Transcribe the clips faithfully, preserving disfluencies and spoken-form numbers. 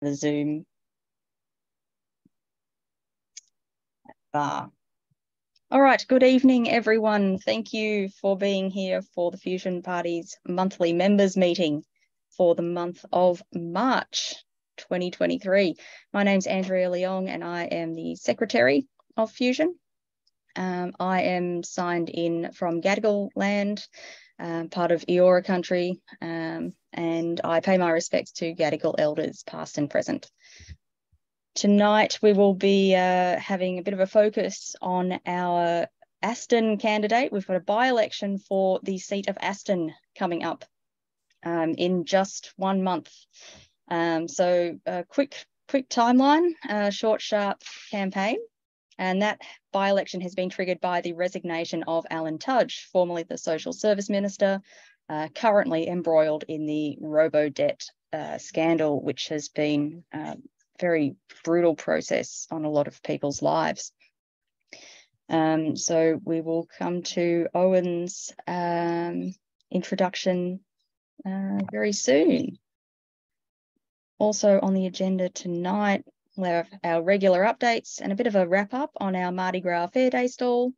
the Zoom bar. All right, good evening, everyone. Thank you for being here for the Fusion Party's monthly members meeting for the month of March twenty twenty-three. My name's Andrea Leong and I am the Secretary of Fusion. Um, I am signed in from Gadigal land, um, part of Eora country, um, and I pay my respects to Gadigal elders past and present. Tonight we will be uh, having a bit of a focus on our Aston candidate. We've got a by-election for the seat of Aston coming up um, in just one month. Um, so a quick, quick timeline, a short, sharp campaign. And that by-election has been triggered by the resignation of Alan Tudge, formerly the Social Service Minister, uh, currently embroiled in the robo-debt uh, scandal, which has been a very brutal process on a lot of people's lives. Um, so we will come to Owen's um, introduction uh, very soon. Also on the agenda tonight, we'll have our regular updates and a bit of a wrap up on our Mardi Gras Fair Day stall.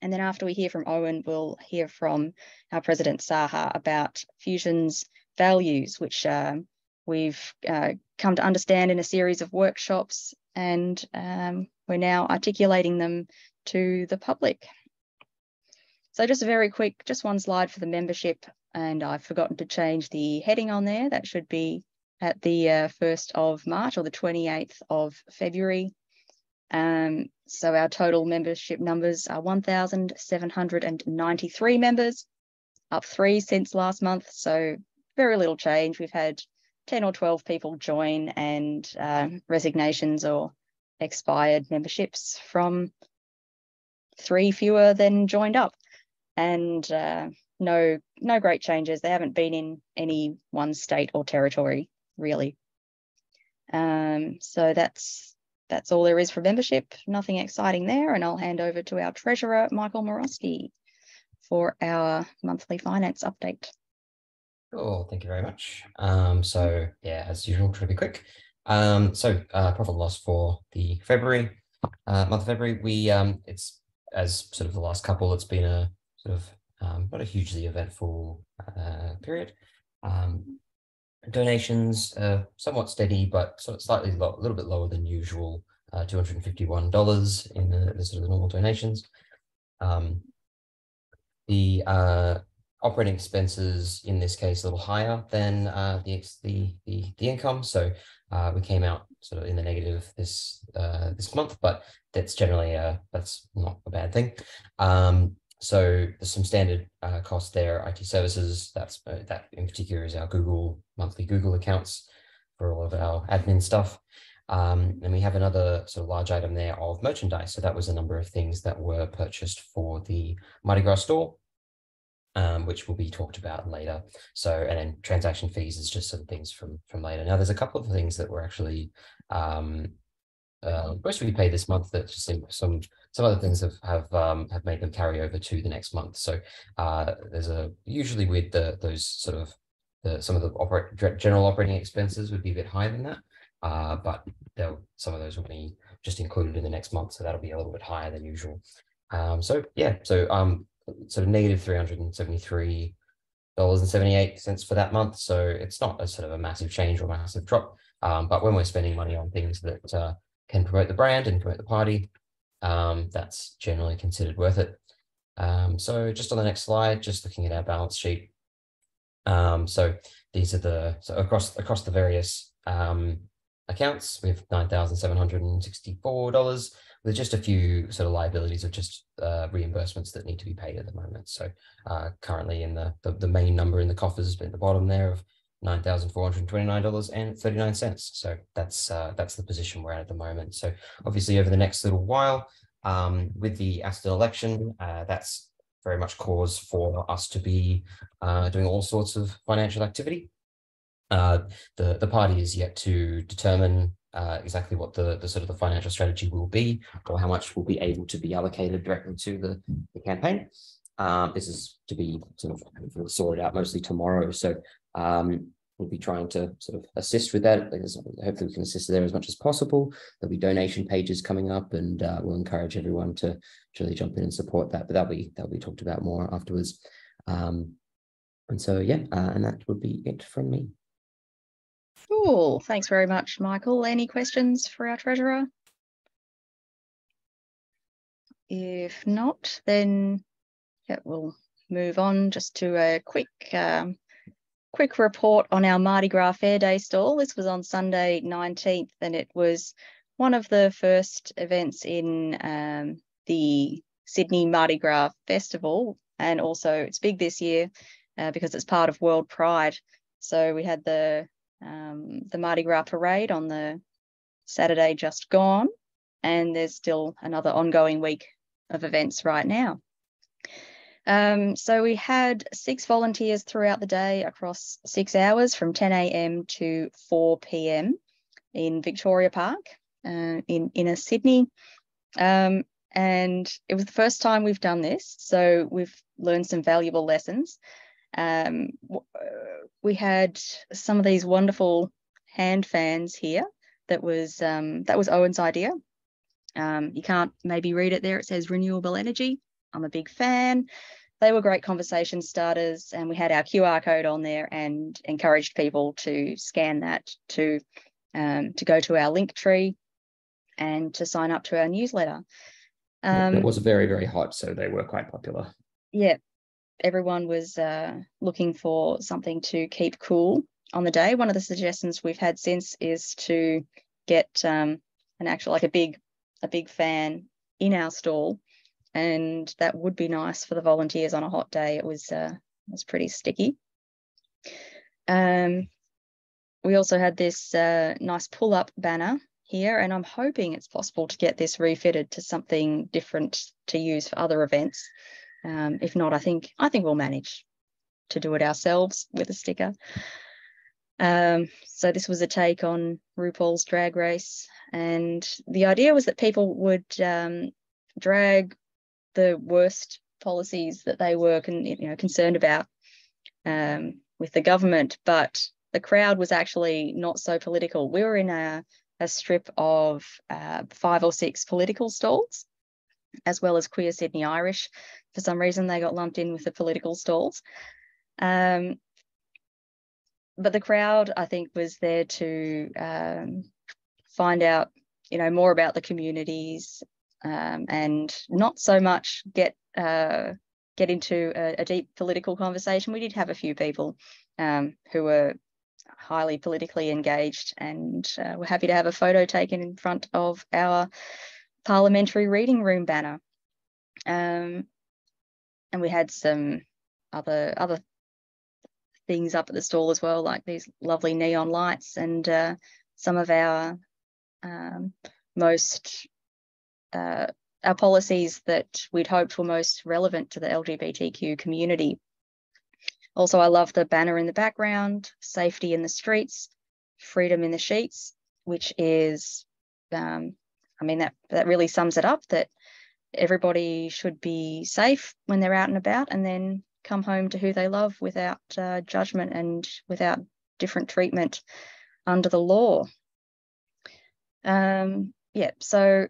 And then after we hear from Owen, we'll hear from our president Saha about Fusion's values, which uh, we've uh, come to understand in a series of workshops, and um, we're now articulating them to the public. So just a very quick, just one slide for the membership, and I've forgotten to change the heading on there. That should be at the uh, first of March or the twenty-eighth of February. Um, so our total membership numbers are one thousand seven hundred ninety-three members, up three since last month. So very little change. We've had ten or twelve people join and uh, resignations or expired memberships from three fewer than joined up. And uh, no, no great changes. They haven't been in any one state or territory, really. Um, so that's that's all there is for membership. Nothing exciting there, and I'll hand over to our treasurer, Michael Morosky, for our monthly finance update. Cool, thank you very much. Um, so yeah, as usual, try to be quick. Um, so uh, profit and loss for the February uh, month of February. We um, it's as sort of the last couple. It's been a sort of um, not a hugely eventful uh, period. Um, Donations uh, somewhat steady, but sort of slightly a little bit lower than usual, uh, two hundred fifty-one dollars in the, the sort of the normal donations. Um, the uh, operating expenses in this case a little higher than uh, the, the the the income, so uh, we came out sort of in the negative this uh, this month, but that's generally uh, that's not a bad thing. Um, So there's some standard uh, costs there, I T services, that's uh, that in particular is our Google, monthly Google accounts for all of our admin stuff. Um, and we have another sort of large item there of merchandise. So that was a number of things that were purchased for the Mardi Gras store, um, which will be talked about later. So, and then transaction fees is just some things from, from later. Now there's a couple of things that were actually um, uh, supposed to be paid this month that just seem some, Some other things have have, um, have made them carry over to the next month. So uh, there's a usually with the those sort of the, some of the oper general operating expenses would be a bit higher than that, uh, but some of those will be just included in the next month, so that'll be a little bit higher than usual. Um, so yeah, so um, sort of negative three hundred and seventy three dollars and seventy eight cents for that month. So it's not a sort of a massive change or massive drop, um, but when we're spending money on things that uh, can promote the brand and promote the party, Um, that's generally considered worth it. Um, so just on the next slide, just looking at our balance sheet. Um, so these are the, so across, across the various um, accounts, we have nine thousand seven hundred sixty-four dollars with just a few sort of liabilities of just uh, reimbursements that need to be paid at the moment. So uh, currently in the, the, the main number in the coffers at the bottom there of nine thousand four hundred twenty-nine dollars and thirty-nine cents. So that's uh, that's the position we're at at the moment. So obviously over the next little while, um, with the Aston election, uh, that's very much cause for us to be uh, doing all sorts of financial activity. Uh, the, the party is yet to determine uh, exactly what the, the sort of the financial strategy will be or how much will be able to be allocated directly to the, the campaign. Um, this is to be sort of sorted out mostly tomorrow. So um, We'll be trying to sort of assist with that. Hopefully we can assist there as much as possible. There'll be donation pages coming up, and uh, we'll encourage everyone to really jump in and support that. But that'll be, that'll be talked about more afterwards. Um, and so, yeah, uh, and that would be it from me. Cool. Thanks very much, Michael. Any questions for our treasurer? If not, then yeah, we'll move on just to a quick um, quick report on our Mardi Gras Fair Day stall. This was on Sunday nineteenth, and it was one of the first events in um, the Sydney Mardi Gras Festival, and also it's big this year uh, because it's part of World Pride. So we had the um, the Mardi Gras parade on the Saturday just gone, and there's still another ongoing week of events right now. Um, so we had six volunteers throughout the day across six hours from ten A M to four P M in Victoria Park uh, in inner Sydney. Um, and it was the first time we've done this, so we've learned some valuable lessons. Um, we had some of these wonderful hand fans here. That was, um, that was Owen's idea. Um, you can't maybe read it there. It says renewable energy. I'm a big fan. They were great conversation starters, and we had our Q R code on there and encouraged people to scan that to, um, to go to our link tree and to sign up to our newsletter. Um, it was very, very hot, so they were quite popular. Yeah, everyone was uh, looking for something to keep cool on the day. One of the suggestions we've had since is to get um, an actual, like a big, a big fan in our stall. And that would be nice for the volunteers on a hot day. It was uh, it was pretty sticky. Um, we also had this uh, nice pull-up banner here, and I'm hoping it's possible to get this refitted to something different to use for other events. Um, if not, I think I think we'll manage to do it ourselves with a sticker. Um, so this was a take on RuPaul's Drag Race, and the idea was that people would um, drag the worst policies that they were con you know, concerned about um, with the government, but the crowd was actually not so political. We were in a, a strip of uh, five or six political stalls, as well as queer Sydney Irish. For some reason, they got lumped in with the political stalls. Um, but the crowd, I think, was there to um, find out, you know, more about the communities, Um, and not so much get uh, get into a, a deep political conversation. We did have a few people um, who were highly politically engaged, and uh, were happy to have a photo taken in front of our parliamentary reading room banner. Um, and we had some other other things up at the stall as well, like these lovely neon lights and uh, some of our um, most Uh, our policies that we'd hoped were most relevant to the L G B T Q community. Also, I love the banner in the background, safety in the streets, freedom in the sheets, which is, um, I mean, that, that really sums it up, that everybody should be safe when they're out and about, and then come home to who they love without uh, judgment and without different treatment under the law. Um, yeah, so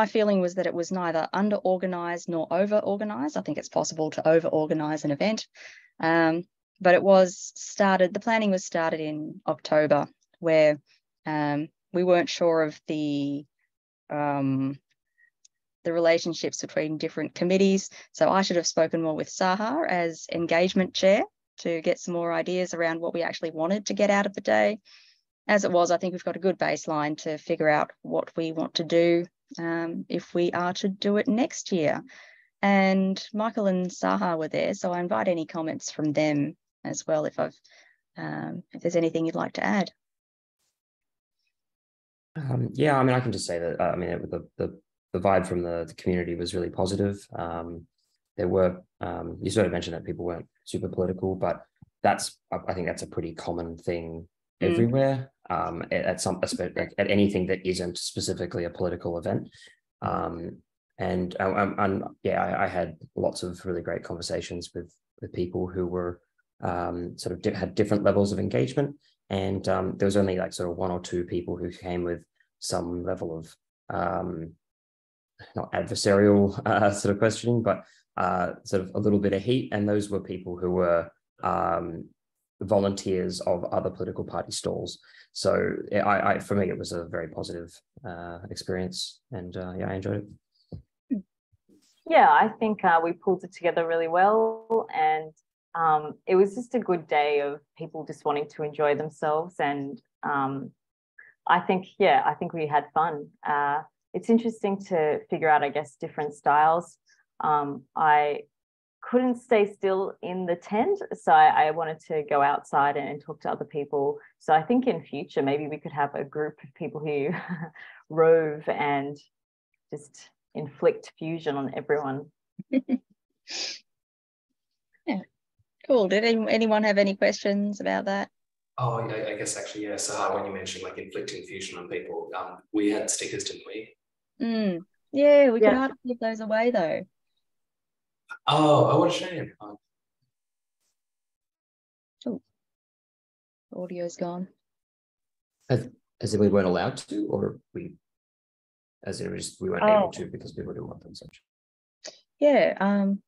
my feeling was that it was neither under-organised nor over-organised. I think it's possible to over-organise an event, um, but it was started, the planning was started in October, where um, we weren't sure of the, um, the relationships between different committees. So I should have spoken more with Saha as engagement chair to get some more ideas around what we actually wanted to get out of the day. As it was, I think we've got a good baseline to figure out what we want to do Um, if we are to do it next year. And Michael and Saha were there, so I invite any comments from them as well if I've um, if there's anything you'd like to add. Um, yeah, I mean, I can just say that uh, I mean it, the, the the vibe from the, the community was really positive. Um, there were um, you sort of mentioned that people weren't super political, but that's I think that's a pretty common thing everywhere. Mm. um at some like at anything that isn't specifically a political event, um and um, um yeah I, I had lots of really great conversations with with people who were um, sort of di- had different levels of engagement. And um, there was only like sort of one or two people who came with some level of um, not adversarial uh, sort of questioning, but uh, sort of a little bit of heat. And those were people who were um, volunteers of other political party stalls. So I, I for me, it was a very positive uh, experience, and uh, yeah, I enjoyed it. Yeah, I think uh, we pulled it together really well, and um, it was just a good day of people just wanting to enjoy themselves. And um, I think, yeah, I think we had fun. Uh, it's interesting to figure out, I guess, different styles. Um, I couldn't stay still in the tent, so I, I wanted to go outside and, and talk to other people. So I think in future maybe we could have a group of people who rove and just inflict fusion on everyone. Yeah, cool. Did any, anyone have any questions about that? Oh, I, I guess actually, yeah. Saha, when you mentioned like inflicting fusion on people, um, we had stickers, didn't we? Mm. Yeah, we yeah. could hardly give those away though. Oh, what a shame. Oh, audio's gone. As, as if we weren't allowed to, or we, as it was, we weren't oh. able to because people didn't want them such. Yeah. Um,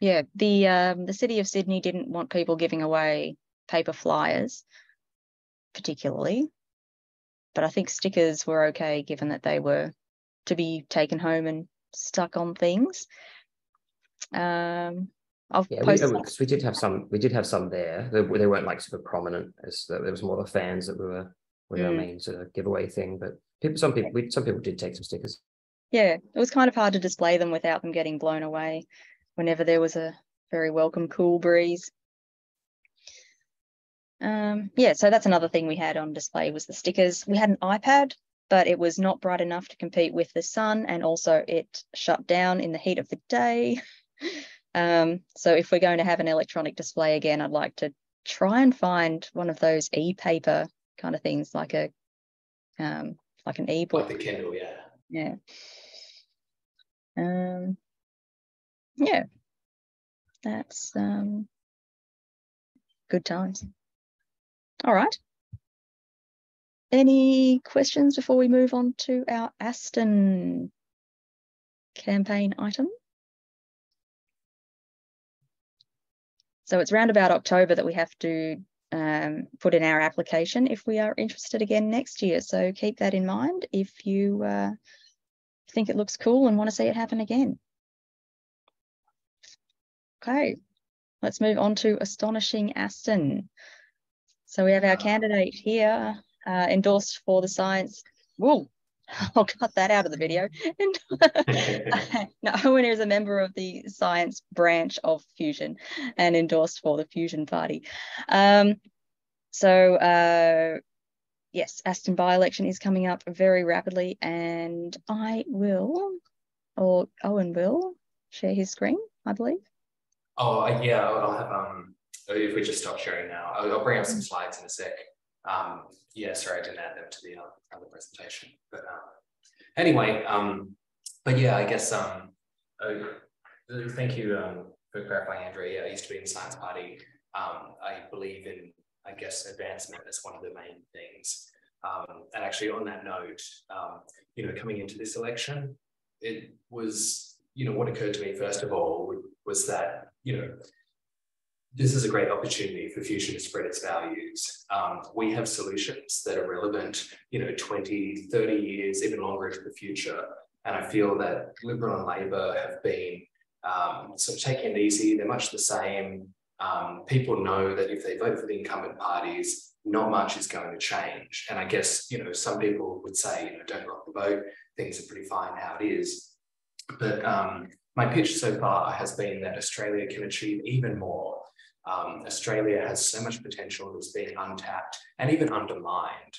yeah, the, um, the City of Sydney didn't want people giving away paper flyers, particularly, but I think stickers were okay given that they were to be taken home and stuck on things. Um, I've yeah, posted we, we did have some. We did have some there. They, they weren't like super prominent. As there was more the fans that we were. We mm. were main sort of giveaway thing. But people, some people, we, some people did take some stickers. Yeah, it was kind of hard to display them without them getting blown away. Whenever there was a very welcome cool breeze. Um, yeah, so that's another thing we had on display was the stickers. We had an iPad, but it was not bright enough to compete with the sun, and also it shut down in the heat of the day. Um, so if we're going to have an electronic display again, I'd like to try and find one of those e-paper kind of things, like a um, like an e-book. Like the Kindle, yeah. Yeah. Um, yeah. That's um, good times. All right. Any questions before we move on to our Aston campaign item? So it's round about October that we have to um, put in our application if we are interested again next year. So keep that in mind if you uh, think it looks cool and want to see it happen again. Okay, let's move on to Astonishing Aston. So we have our candidate here. Uh, endorsed for the science. Whoa, I'll cut that out of the video. No, Owen is a member of the science branch of Fusion and endorsed for the Fusion Party. Um, so, uh, yes, Aston by-election is coming up very rapidly, and I will, or Owen will, share his screen, I believe. Oh, yeah, I'll have, um, if we just stop sharing now, I'll, I'll bring up some slides in a sec. Um, yeah, sorry, I didn't add them to the other, other presentation, but um, anyway, um, but yeah, I guess, um, uh, thank you um, for clarifying, Andrea. I used to be in the Science Party. Um, I believe in, I guess, advancement as one of the main things. Um, and actually on that note, um, you know, coming into this election, it was, you know, what occurred to me, first of all, was that, you know, this is a great opportunity for Fusion to spread its values. Um, we have solutions that are relevant, you know, twenty, thirty years, even longer into the future. And I feel that Liberal and Labor have been um, sort of taking it easy. They're much the same. Um, people know that if they vote for the incumbent parties, not much is going to change. And I guess, you know, some people would say, you know, don't rock the boat. Things are pretty fine how it is. But um, my pitch so far has been that Australia can achieve even more. Um, Australia has so much potential that's being untapped and even undermined.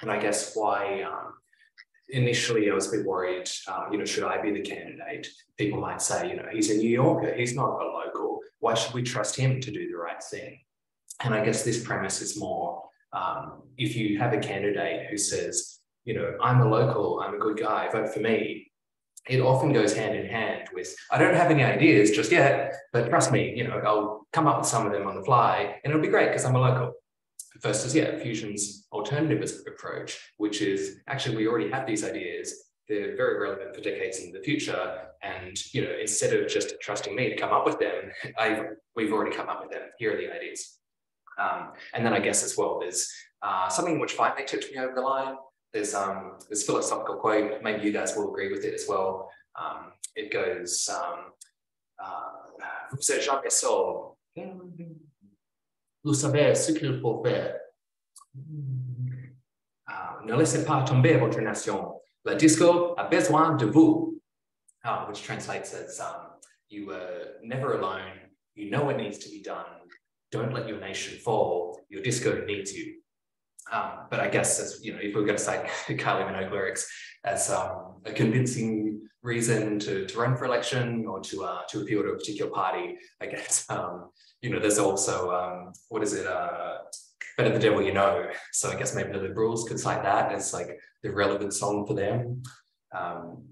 And I guess why um, initially I was a bit worried, uh, you know, should I be the candidate? People might say, you know, he's a New Yorker, he's not a local. Why should we trust him to do the right thing? And I guess this premise is more, um, if you have a candidate who says, you know, I'm a local, I'm a good guy, vote for me. it often goes hand in hand with, I don't have any ideas just yet, but trust me, you know, I'll come up with some of them on the fly and it'll be great because I'm a local. Versus, yeah, Fusion's alternative approach, which is actually we already have these ideas. They're very relevant for decades in the future. And, you know, instead of just trusting me to come up with them, I've, we've already come up with them. Here are the ideas. Um, and then I guess as well, there's uh, something which finally tipped me over the line. There's um, this philosophical quote, maybe you guys will agree with it as well. Um, it goes, um, uh, "Vous êtes jamais seul. Vous savez ce qu'il faut faire. Uh, ne laissez pas tomber votre nation. La disco a besoin de vous." Uh, which translates as, um, you were never alone. You know what needs to be done. Don't let your nation fall. Your disco needs you. Um, but I guess, as, you know, if we were going to cite Kylie Minogue lyrics as um, a convincing reason to, to run for election or to uh, to appeal to a particular party, I guess, um, you know, there's also, um, what is it, uh, better the devil you know. So I guess maybe the Liberals could cite that as like the relevant song for them. Um,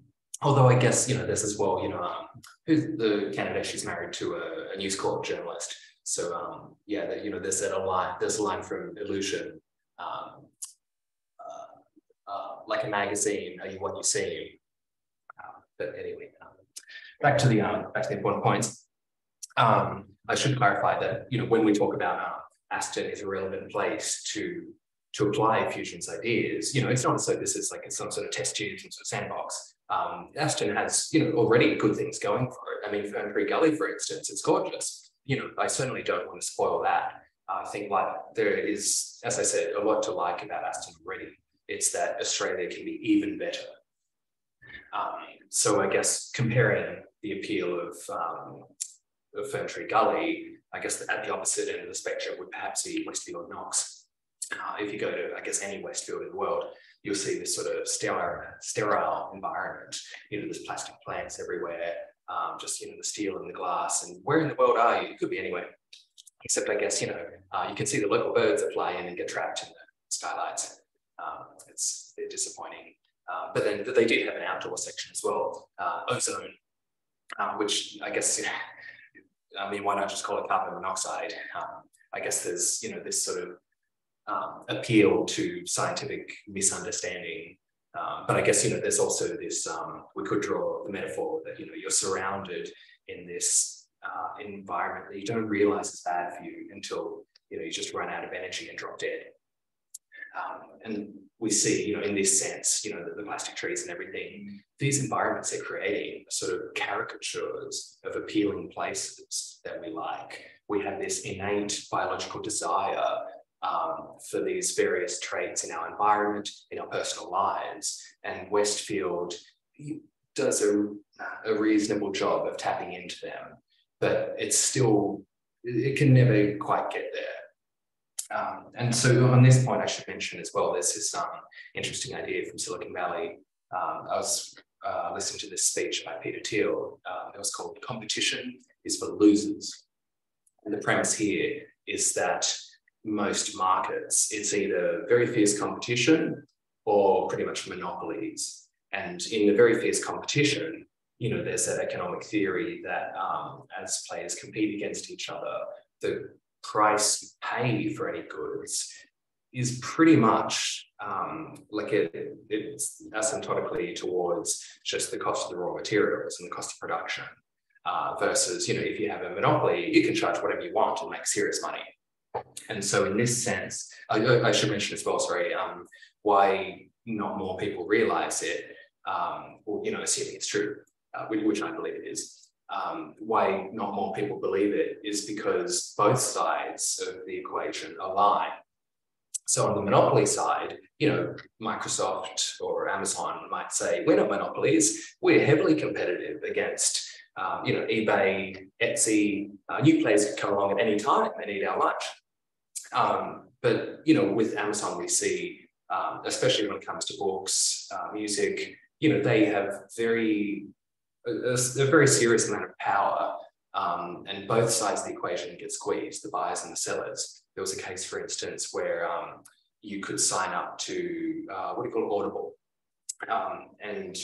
although I guess, you know, there's as well, you know, um, who's the candidate, she's married to a, a News Corp journalist. So um, yeah, that, you know, there's that line, there's a line from Illusion. Um, uh, uh, like a magazine, are you what you see? Uh, but anyway, um, back to the um, back to the important points. Um, I should clarify that, you know, when we talk about uh, Aston is a relevant place to to apply Fusion's ideas. You know, it's not as though this is like it's some sort of test tube, some sort of sandbox. Um, Aston has, you know, already good things going for it. I mean, Fern Tree Gully, for instance, it's gorgeous. You know, I certainly don't want to spoil that. I think like there is, as I said, a lot to like about Aston already. It's that Australia can be even better. Um, so I guess comparing the appeal of, um, of Fern Tree Gully, I guess at the opposite end of the spectrum would perhaps be Westfield Knox. Uh, if you go to, I guess, any Westfield in the world, you'll see this sort of sterile, sterile environment. You know, there's plastic plants everywhere, um, just, you know, the steel and the glass. And where in the world are you? It could be anywhere. Except, I guess, you know, uh, you can see the local birds that fly in and get trapped in the skylights. Um, it's they're disappointing. Uh, but then they did have an outdoor section as well, uh, ozone, uh, which I guess, I mean, why not just call it carbon monoxide? Um, I guess there's, you know, this sort of um, appeal to scientific misunderstanding. Um, but I guess, you know, there's also this, um, we could draw the metaphor that, you know, you're surrounded in this Uh, environment that you don't realize is bad for you until, you know, you just run out of energy and drop dead. Um, and we see, you know, in this sense, you know, the, the plastic trees and everything, these environments are creating sort of caricatures of appealing places that we like. We have this innate biological desire um, for these various traits in our environment, in our personal lives, and Westfield does a, a reasonable job of tapping into them. But it's still, it can never quite get there. Um, and so on this point, I should mention as well, there's this um, interesting idea from Silicon Valley. Um, I was uh, listening to this speech by Peter Thiel. Um, it was called "Competition is for Losers." And the premise here is that most markets, it's either very fierce competition or pretty much monopolies. And in the very fierce competition, you know, there's that economic theory that um, as players compete against each other, the price you pay for any goods is pretty much um, like it, it's asymptotically towards just the cost of the raw materials and the cost of production uh, versus, you know, if you have a monopoly, you can charge whatever you want and make serious money. And so in this sense, I, I should mention as well, sorry, um, why not more people realize it, um, or, you know, assuming it's true. Uh, which I believe it is, um, why not more people believe it is because both sides of the equation align. So on the monopoly side, you know, Microsoft or Amazon might say, we're not monopolies, we're heavily competitive against, um, you know, eBay, Etsy, uh, new players could come along at any time, they need our lunch. Um, but, you know, with Amazon, we see, um, especially when it comes to books, uh, music, you know, they have very, A, a very serious amount of power, um, and both sides of the equation get squeezed, the buyers and the sellers. There was a case, for instance, where um, you could sign up to, uh, what do you call it, Audible, um, and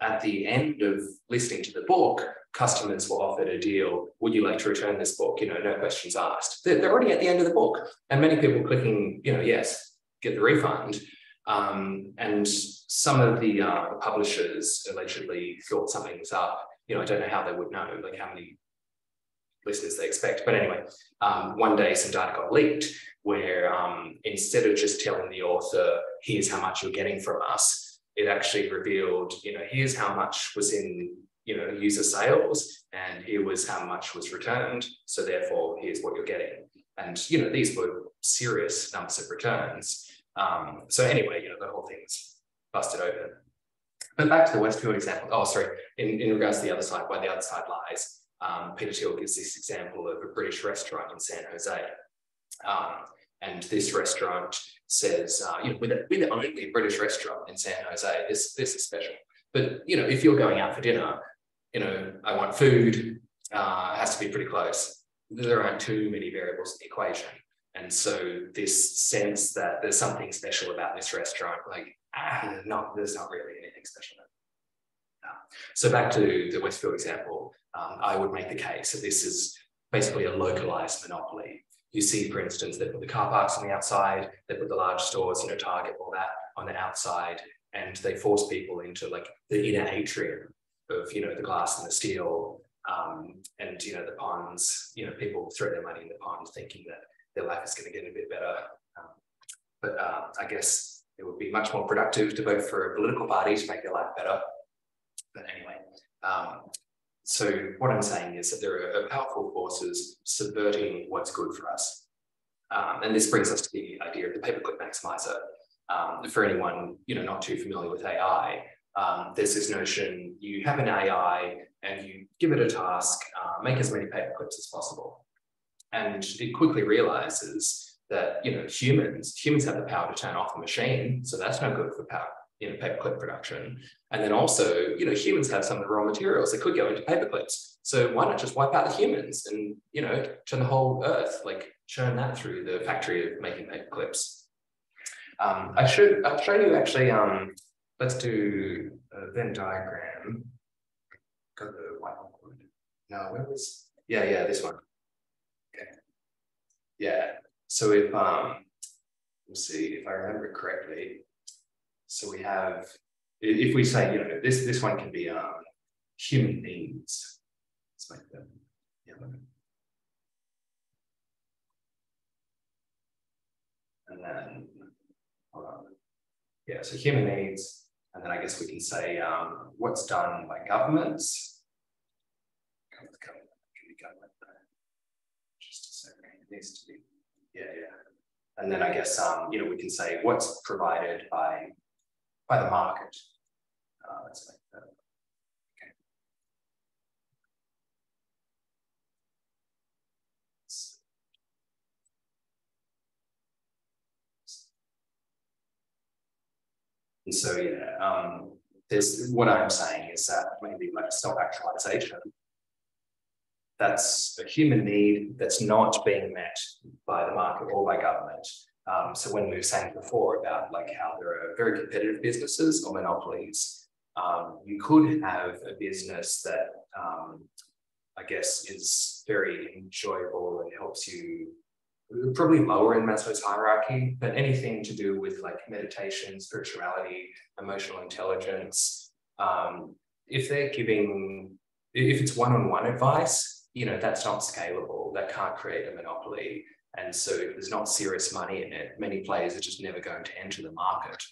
at the end of listening to the book, customers were offered a deal. Would you like to return this book? You know, no questions asked. They're, they're already at the end of the book. And many people clicking, you know, yes, get the refund. Um, and some of the uh, publishers allegedly thought something was up. You know, I don't know how they would know, like how many listeners they expect. But anyway, um, one day some data got leaked where um, instead of just telling the author, here's how much you're getting from us, it actually revealed, you know, here's how much was in, you know, user sales, and here was how much was returned. So therefore, here's what you're getting. And, you know, these were serious numbers of returns. Um, so anyway, you know, the whole thing was busted open. But back to the Westfield example. Oh, sorry. In, in regards to the other side, why the other side lies, um, Peter Thiel gives this example of a British restaurant in San Jose. Um, and this restaurant says, uh, you know, we're the, we're the only British restaurant in San Jose. This, this is special. But, you know, if you're going out for dinner, you know, I want food, uh, it has to be pretty close. There aren't too many variables in the equation. And so this sense that there's something special about this restaurant, like, ah, no, there's not really anything special. No. So back to the Westfield example, um, I would make the case that this is basically a localized monopoly. You see, for instance, they put the car parks on the outside, they put the large stores, you know, Target, all that on the outside, and they force people into like the inner atrium of, you know, the glass and the steel um, and, you know, the ponds, you know, people throw their money in the pond thinking that their life is going to get a bit better. Um, but uh, I guess it would be much more productive to vote for a political party to make their life better. But anyway, um, so what I'm saying is that there are powerful forces subverting what's good for us. Um, and this brings us to the idea of the pay-per-click maximizer. Um, for anyone, you know, not too familiar with A I, um, there's this notion, you have an A I and you give it a task, uh, make as many pay-per-clips as possible. And it quickly realizes that, you know, humans, humans have the power to turn off a machine. So that's no good for power, you know, paperclip production. And then also, you know, humans have some of the raw materials that could go into paperclips. So why not just wipe out the humans and, you know, turn the whole earth, like churn that through the factory of making paperclips. Um, I should, I'll show you actually, um, let's do a Venn diagram. Got the whiteboard. No, where was, yeah, yeah, this one. Yeah, so if, um, let's see, if I remember correctly, so we have, if we say, you know, this this one can be um, human needs. Let's make them yellow. And then, hold on. Yeah, so human needs, and then I guess we can say um, what's done by governments. Government, government, can be government. Needs to be, yeah, yeah. And then I guess, um, you know, we can say what's provided by by the market. Uh, let's make that, okay. And so, yeah, um, this what I'm saying is that maybe like self-actualization. That's a human need that's not being met by the market or by government. Um, so when we were saying before about like how there are very competitive businesses or monopolies, um, you could have a business that um, I guess is very enjoyable and helps you, probably lower in Maslow's hierarchy, but anything to do with like meditation, spirituality, emotional intelligence, um, if they're giving, if it's one-on-one advice, you know, that's not scalable, that can't create a monopoly. And so if there's not serious money in it, many players are just never going to enter the market.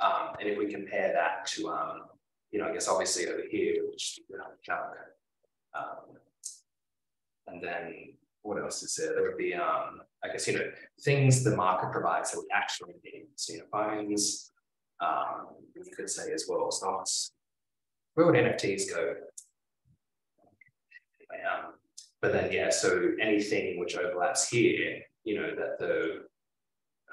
Um, and if we compare that to, um, you know, I guess obviously over here, which you know, junk. Um, and then what else is there? There would be, um, I guess, you know, things the market provides that we actually need. So, you know, phones, um, you could say as well, stocks. Where would N F Ts go? Um, but then, yeah, so anything which overlaps here, you know, that the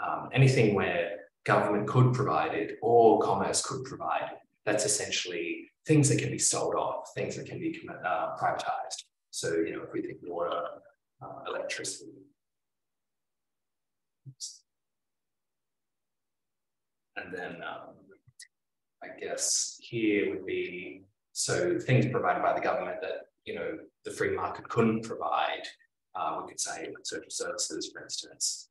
um, anything where government could provide it or commerce could provide it, that's essentially things that can be sold off, things that can be uh, privatized. So, you know, if we think water, uh, electricity. Oops. And then, um, I guess, here would be, so things provided by the government that, you know, the free market couldn't provide, uh, we could say social services, for instance.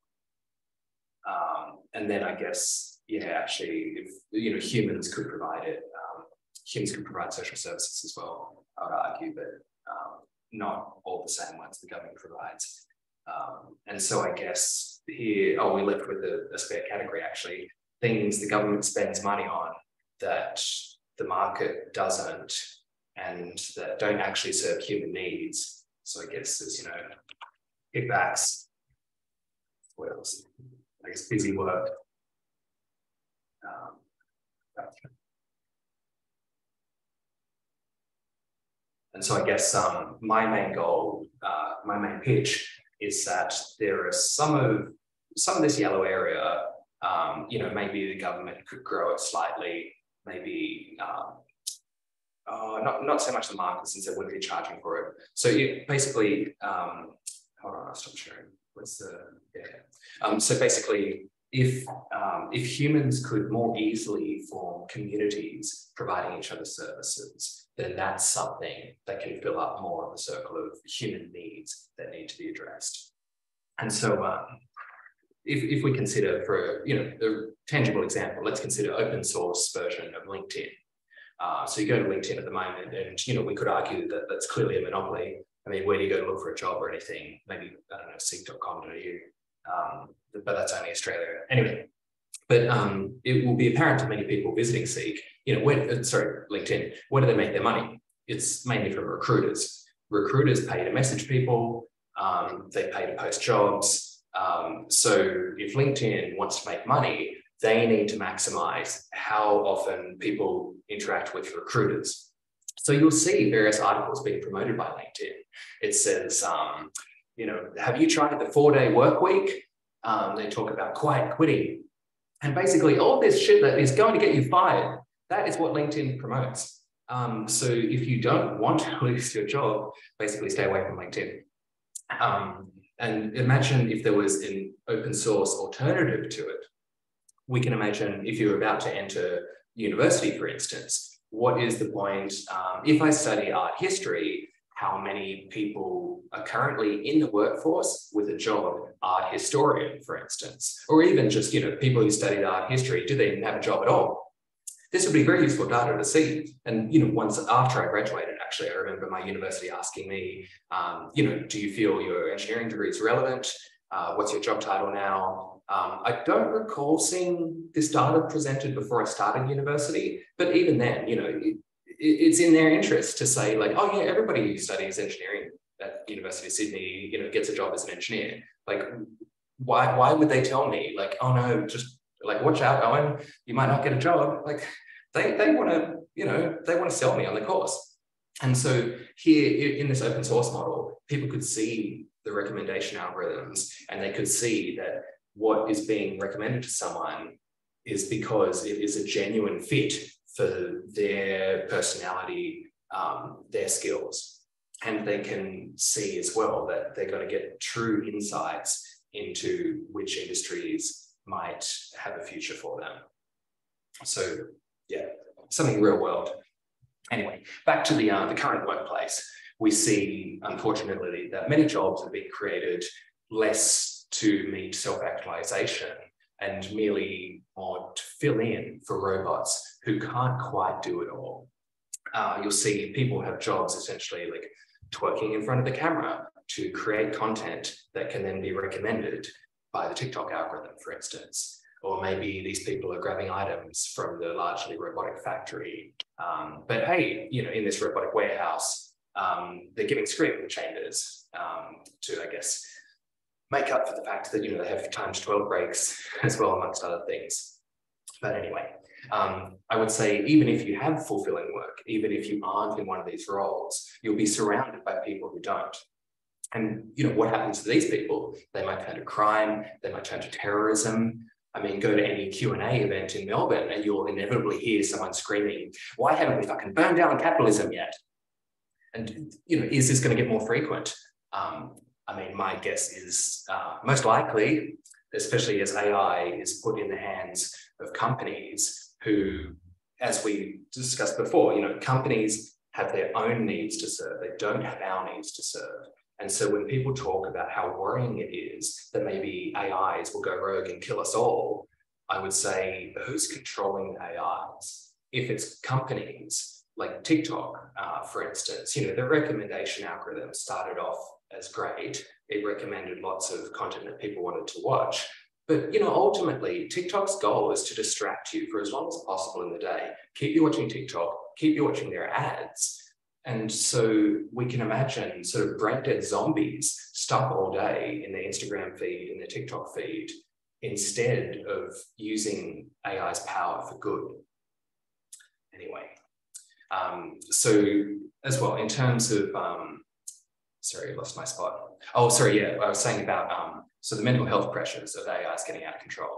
Um, and then I guess, yeah, actually, if, you know, humans could provide it, um, humans could provide social services as well, I would argue, but um, not all the same ones the government provides. Um, and so I guess here, oh, we left with a, a spare category, actually, things the government spends money on that the market doesn't, and that don't actually serve human needs. So I guess there's, you know, kickbacks, what else? I guess busy work. Um, and so I guess um, my main goal, uh, my main pitch is that there are some of, some of this yellow area, um, you know, maybe the government could grow it slightly, maybe um, uh, not, not so much the market since they wouldn't be charging for it. So you basically, um, hold on, I'll stop sharing. What's the, yeah. Um, so basically, if, um, if humans could more easily form communities providing each other services, then that's something that can fill up more of the circle of human needs that need to be addressed. And so um, if, if we consider, for you know, a tangible example, let's consider open source version of LinkedIn. Uh, so you go to LinkedIn at the moment and, you know, we could argue that that's clearly a monopoly. I mean, where do you go to look for a job or anything? Maybe, I don't know, seek dot com dot A U. Um, but that's only Australia anyway. But um, it will be apparent to many people visiting Seek, you know, when, sorry, LinkedIn, where do they make their money? It's mainly from recruiters. Recruiters pay to message people, um, they pay to post jobs. Um, so if LinkedIn wants to make money, they need to maximize how often people interact with recruiters. So you'll see various articles being promoted by LinkedIn. It says, um, you know, have you tried the four-day work week? Um, they talk about quiet quitting. And basically all this shit that is going to get you fired, that is what LinkedIn promotes. Um, so if you don't want to lose your job, basically stay away from LinkedIn. Um, and imagine if there was an open source alternative to it. We can imagine if you're about to enter university, for instance, what is the point? Um, if I study art history, how many people are currently in the workforce with a job, art historian, for instance, or even just, you know, people who studied art history, do they even have a job at all? This would be very useful data to see. And, you know, once after I graduated, actually, I remember my university asking me, um, you know, do you feel your engineering degree is relevant? Uh, what's your job title now? Um, I don't recall seeing this data presented before I started university, but even then, you know, it, it's in their interest to say like, oh yeah, everybody who studies engineering at University of Sydney, you know, gets a job as an engineer. Like, why, why would they tell me like, oh no, just like, watch out, Owen, you might not get a job. Like they, they want to, you know, they want to sell me on the course. And so here in this open source model, people could see the recommendation algorithms and they could see that what is being recommended to someone is because it is a genuine fit for their personality, um, their skills. And they can see as well that they're going to get true insights into which industries might have a future for them. So yeah, something real world. Anyway, back to the, uh, the current workplace. We see, unfortunately, that many jobs have been created less to meet self-actualization and merely or to fill in for robots who can't quite do it all. Uh, you'll see people have jobs essentially like twerking in front of the camera to create content that can then be recommended by the TikTok algorithm, for instance. Or maybe these people are grabbing items from the largely robotic factory. Um, but hey, you know, in this robotic warehouse, um, they're giving screaming chambers um, to, I guess, make up for the fact that, you know, they have times twelve breaks as well, amongst other things. But anyway, um, I would say even if you have fulfilling work, even if you aren't in one of these roles, you'll be surrounded by people who don't. And, you know, what happens to these people? They might turn to crime, they might turn to terrorism. I mean, go to any Q and A event in Melbourne and you'll inevitably hear someone screaming, why haven't we fucking burned down capitalism yet? And, you know, is this going to get more frequent? Um, I mean, my guess is uh, most likely, especially as A I is put in the hands of companies who as we discussed before, you know, companies have their own needs to serve. They don't have our needs to serve. And so when people talk about how worrying it is that maybe A Is will go rogue and kill us all, I would say, who's controlling A Is? If it's companies like TikTok, uh, for instance, you know, the recommendation algorithm started off as great. It recommended lots of content that people wanted to watch. But, you know, ultimately, TikTok's goal is to distract you for as long as possible in the day. Keep you watching TikTok, keep you watching their ads. And so we can imagine sort of brain dead zombies stuck all day in their Instagram feed, in their TikTok feed, instead of using A I's power for good. Anyway, um, so as well, in terms of, um, sorry, I lost my spot. Oh, sorry, yeah, I was saying about, um, so the mental health pressures of A I's getting out of control.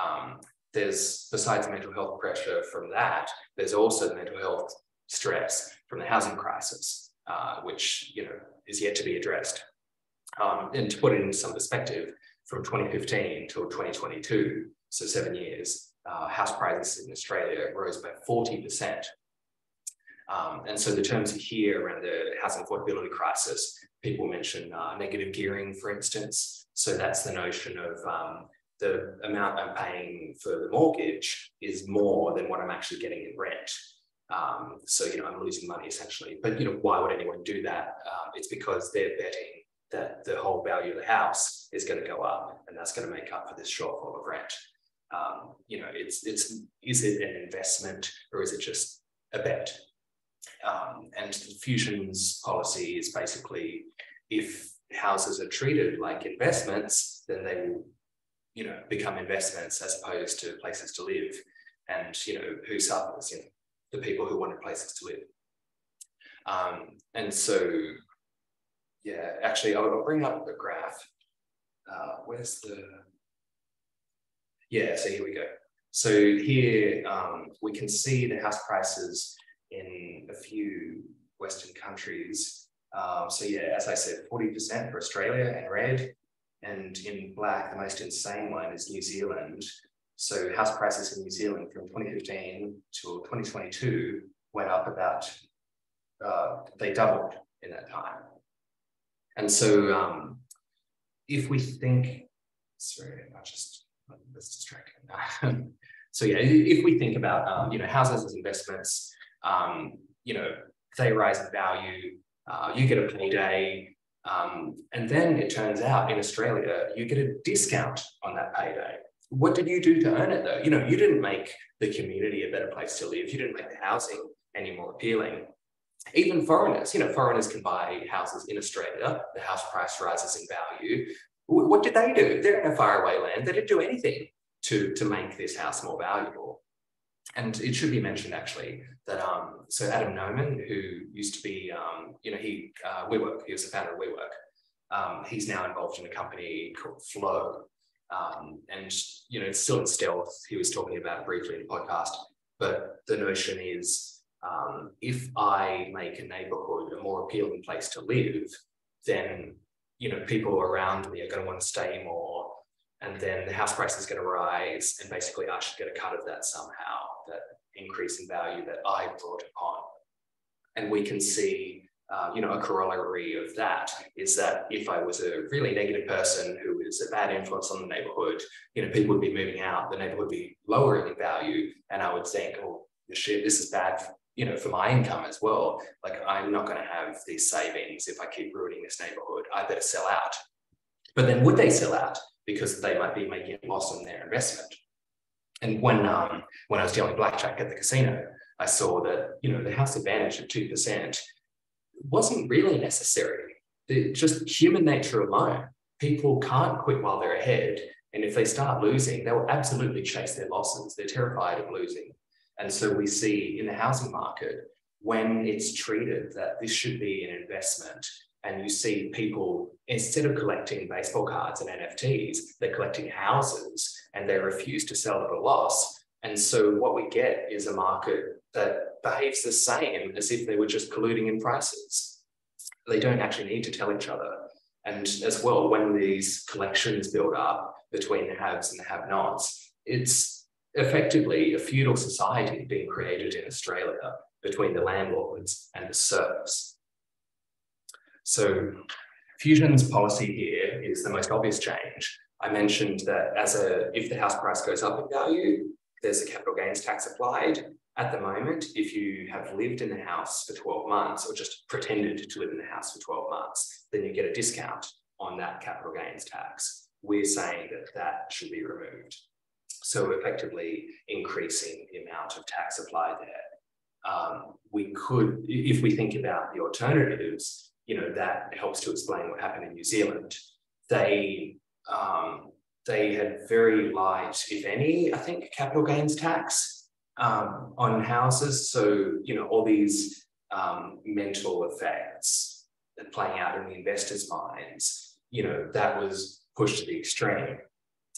Um, there's, besides mental health pressure from that, there's also the mental health stress from the housing crisis, uh, which, you know, is yet to be addressed. Um, and to put it in some perspective, from twenty fifteen till twenty twenty-two, so seven years, uh, house prices in Australia rose by forty percent. Um, and so the terms here around the housing affordability crisis, people mention uh, negative gearing, for instance. So that's the notion of um, the amount I'm paying for the mortgage is more than what I'm actually getting in rent. Um, so, you know, I'm losing money essentially, but, you know, why would anyone do that? Um, it's because they're betting that the whole value of the house is going to go up, and that's going to make up for this shortfall of rent. Um, you know, it's, it's, is it an investment or is it just a bet? Um, and Fusion's policy is basically, if houses are treated like investments, then they will, you know, become investments as opposed to places to live. And, you know, who suffers? You know, the people who wanted places to live. Um, and so, yeah, actually, I'll bring up the graph. Uh, where's the, yeah, so here we go. So here um, we can see the house prices in a few Western countries. Um, so yeah, as I said, forty percent for Australia in red, and in black, the most insane one is New Zealand. So house prices in New Zealand from twenty fifteen to twenty twenty-two went up about, uh, they doubled in that time. And so um, if we think, sorry, I just, that's distracting. So yeah, if we think about, um, you know, houses as investments, um, you know, they rise in value, uh, you get a payday, um, and then it turns out in Australia, you get a discount on that payday. What did you do to earn it though? You know, you didn't make the community a better place to live. You didn't make the housing any more appealing. Even foreigners, you know, foreigners can buy houses in Australia. The house price rises in value. What did they do? They're in a faraway land. They didn't do anything to, to make this house more valuable. And it should be mentioned actually that, um, so Adam Noman, who used to be, um, you know, he, uh, WeWork, he was the founder of WeWork. Um, he's now involved in a company called Flow. Um, and, you know, it's still in stealth. He was talking about it briefly in the podcast, but the notion is um, if I make a neighborhood a more appealing place to live, then, you know, people around me are going to want to stay more, and then the house price is going to rise, and basically I should get a cut of that somehow, that increase in value that I brought upon. And we can see, Uh, you know, a corollary of that is that if I was a really negative person who is a bad influence on the neighborhood, you know, people would be moving out, the neighborhood would be lowering in value, and I would think, oh, shit, this is bad, you know, for my income as well. Like, I'm not going to have these savings if I keep ruining this neighborhood. I better sell out. But then would they sell out? Because they might be making a loss on their investment. And when, um, when I was dealing blackjack at the casino, I saw that, you know, the house advantage of two percent wasn't really necessary. It's just human nature alone. People can't quit while they're ahead. And if they start losing, they will absolutely chase their losses. They're terrified of losing. And so we see in the housing market, when it's treated that this should be an investment, and you see people, instead of collecting baseball cards and N F Ts, they're collecting houses, and they refuse to sell at a loss. And so what we get is a market that behaves the same as if they were just colluding in prices. They don't actually need to tell each other. And as well, when these collections build up between the haves and the have-nots, it's effectively a feudal society being created in Australia between the landlords and the serfs. So Fusion's policy here is the most obvious change. I mentioned that as a, if the house price goes up in value, there's a capital gains tax applied. At the moment, if you have lived in the house for twelve months or just pretended to live in the house for twelve months, then you get a discount on that capital gains tax. We're saying that that should be removed. So effectively increasing the amount of tax applied there. Um, we could, if we think about the alternatives, you know, that helps to explain what happened in New Zealand. They, um, they had very light, if any, I think, capital gains tax. Um, on houses, so you know all these um, mental effects that playing out in the investors' minds, you know, that was pushed to the extreme.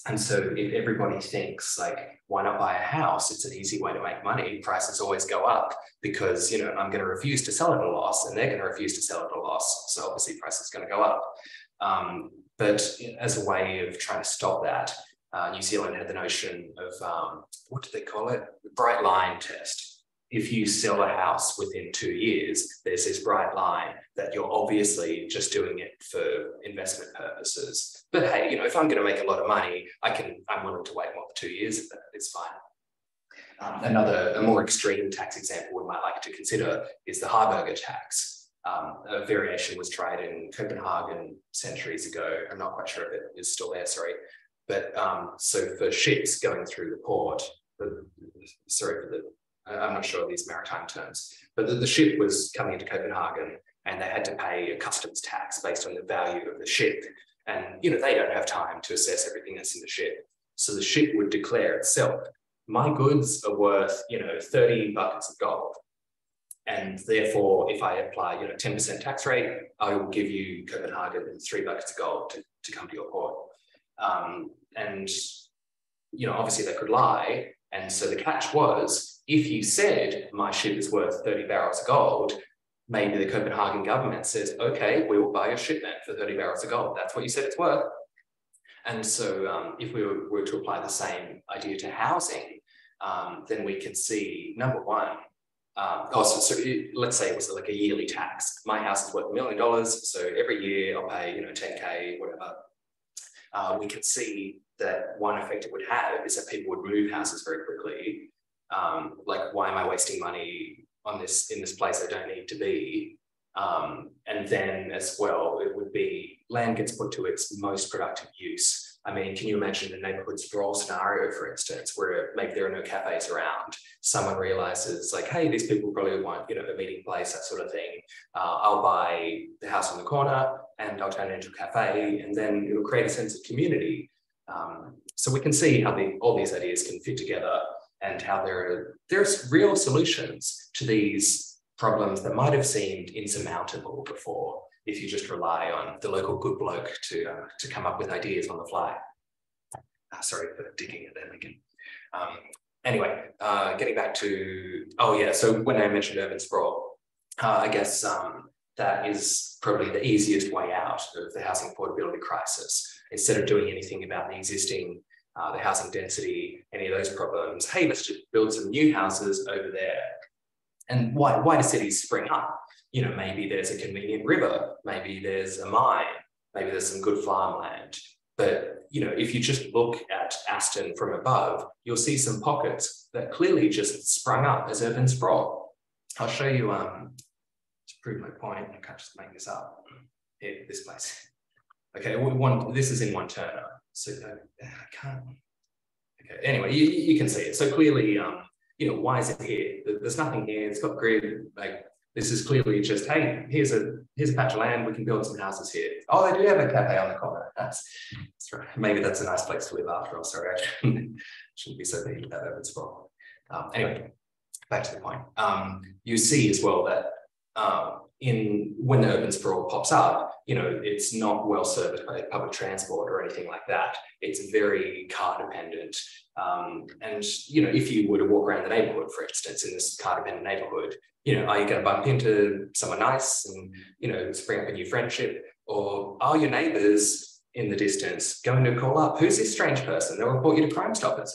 And so if everybody thinks like, why not buy a house? It's an easy way to make money. Prices always go up because you know I'm going to refuse to sell at a loss, and they're going to refuse to sell at a loss. So obviously, price is going to go up. Um, but as a way of trying to stop that. Uh, New Zealand had the notion of, um, what do they call it? The bright line test. If you sell a house within two years, there's this bright line that you're obviously just doing it for investment purposes. But hey, you know, if I'm going to make a lot of money, I can, I'm willing to wait more than two years. It's fine. Um, another, a more extreme tax example we might like to consider is the Harberger tax. Um, a variation was tried in Copenhagen centuries ago. I'm not quite sure if it is still there, sorry. But um, so for ships going through the port, the, sorry for the, I'm not sure of these maritime terms, but the, the ship was coming into Copenhagen and they had to pay a customs tax based on the value of the ship. And, you know, they don't have time to assess everything that's in the ship. So the ship would declare itself, my goods are worth, you know, thirty buckets of gold. And therefore, if I apply, you know, ten percent tax rate, I will give you Copenhagen three buckets of gold to, to come to your port. Um, and, you know, obviously they could lie. And so the catch was, if you said my ship is worth thirty barrels of gold, maybe the Copenhagen government says, okay, we will buy your ship then for thirty barrels of gold. That's what you said it's worth. And so um, if we were, were to apply the same idea to housing, um, then we could see, number one, um, oh, so, so it, let's say it was like a yearly tax. My house is worth a million dollars. So every year I'll pay, you know, ten K, whatever. Uh, we can see that one effect it would have is that people would move houses very quickly. Um, like, why am I wasting money on this in this place I don't need to be? Um, and then as well, it would be land gets put to its most productive use. I mean, can you imagine the neighborhood sprawl scenario, for instance, where maybe there are no cafes around? Someone realizes like, hey, these people probably want, you know, a meeting place, that sort of thing. Uh, I'll buy the house on the corner and I'll turn it into a cafe, and then it'll create a sense of community. Um, so we can see how the, all these ideas can fit together and how there are there's real solutions to these problems that might have seemed insurmountable before if you just rely on the local good bloke to, uh, to come up with ideas on the fly. Uh, sorry for digging at them again. Um, anyway, uh, getting back to, oh yeah, so when I mentioned urban sprawl, uh, I guess, um, that is probably the easiest way out of the housing affordability crisis. Instead of doing anything about the existing, uh, the housing density, any of those problems, hey, let's just build some new houses over there. And why, why do cities spring up? You know, maybe there's a convenient river, maybe there's a mine, maybe there's some good farmland. But, you know, if you just look at Aston from above, you'll see some pockets that clearly just sprung up as urban sprawl. I'll show you, um, prove my point, I can't just make this up. Here, this place. Okay, one, this is in one turner. So I can't, okay, anyway, you, you can see it. So clearly, um, you know, why is it here? There's nothing here, it's got grid. Like, this is clearly just, hey, here's a, here's a patch of land, we can build some houses here. Oh, they do have a cafe on the corner. That's, that's right. Maybe that's a nice place to live after all. Sorry, I shouldn't, shouldn't be so big about urban sprawl. Um, anyway, back to the point. Um, you see as well that Um, in when the urban sprawl pops up, you know, it's not well served by public transport or anything like that. It's very car dependent. Um, and, you know, if you were to walk around the neighborhood, for instance, in this car dependent neighborhood, you know, are you going to bump into someone nice and, you know, spring up a new friendship? Or are your neighbors in the distance going to call up, who's this strange person? They'll report you to Crime Stoppers.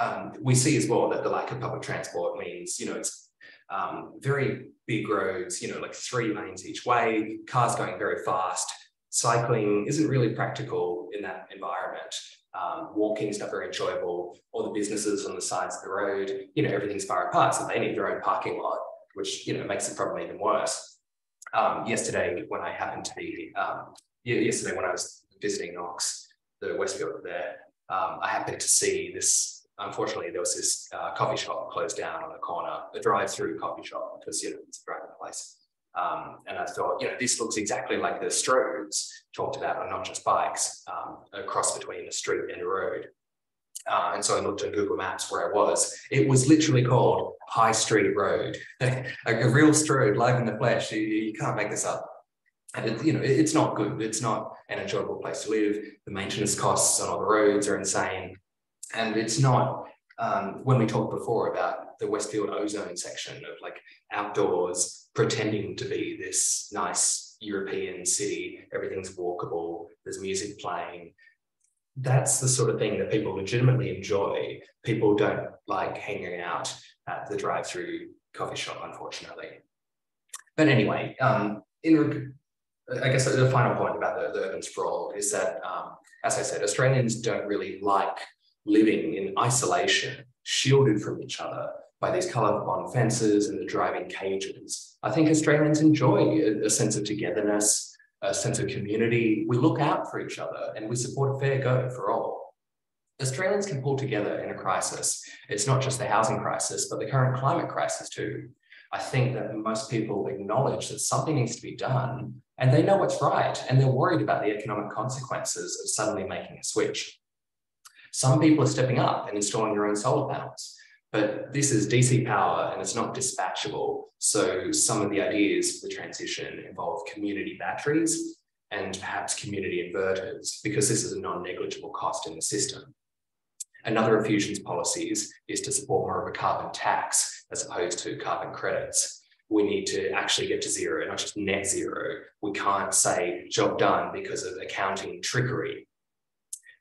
um, we see as well that the lack of public transport means, you know, it's um, very big roads, you know, like three lanes each way, cars going very fast. Cycling isn't really practical in that environment. Um, walking is not very enjoyable. All the businesses on the sides of the road, you know, everything's far apart, so they need their own parking lot, which, you know, makes the problem even worse. Um, yesterday, when I happened to be, um, yesterday when I was visiting Knox, the Westfield there, um, I happened to see this, unfortunately, there was this uh, coffee shop closed down on the corner, a drive-through coffee shop, because, you know, it's a driving place. Um, and I thought, you know, this looks exactly like the Strodes talked about on Not Just Bikes, um, a cross between a street and a road. Uh, and so I looked on Google Maps where I was. It was literally called High Street Road, a, a real Strode live in the flesh. You, you can't make this up. And it, you know, it, it's not good. It's not an enjoyable place to live. The maintenance costs on all the roads are insane. And it's not, um, when we talked before about the Westfield ozone section of like outdoors, pretending to be this nice European city, everything's walkable, there's music playing. That's the sort of thing that people legitimately enjoy. People don't like hanging out at the drive-through coffee shop, unfortunately. But anyway, um, in I guess the final point about the, the urban sprawl is that, um, as I said, Australians don't really like living in isolation, shielded from each other by these colour-bond fences and the driving cages. I think Australians enjoy a, a sense of togetherness, a sense of community. We look out for each other and we support a fair go for all. Australians can pull together in a crisis. It's not just the housing crisis, but the current climate crisis too. I think that most people acknowledge that something needs to be done and they know what's right and they're worried about the economic consequences of suddenly making a switch. Some people are stepping up and installing their own solar panels, but this is D C power and it's not dispatchable. So some of the ideas for the transition involve community batteries and perhaps community inverters, because this is a non-negligible cost in the system. Another of Fusion's policies is to support more of a carbon tax as opposed to carbon credits. We need to actually get to zero, not just net zero. We can't say job done because of accounting trickery.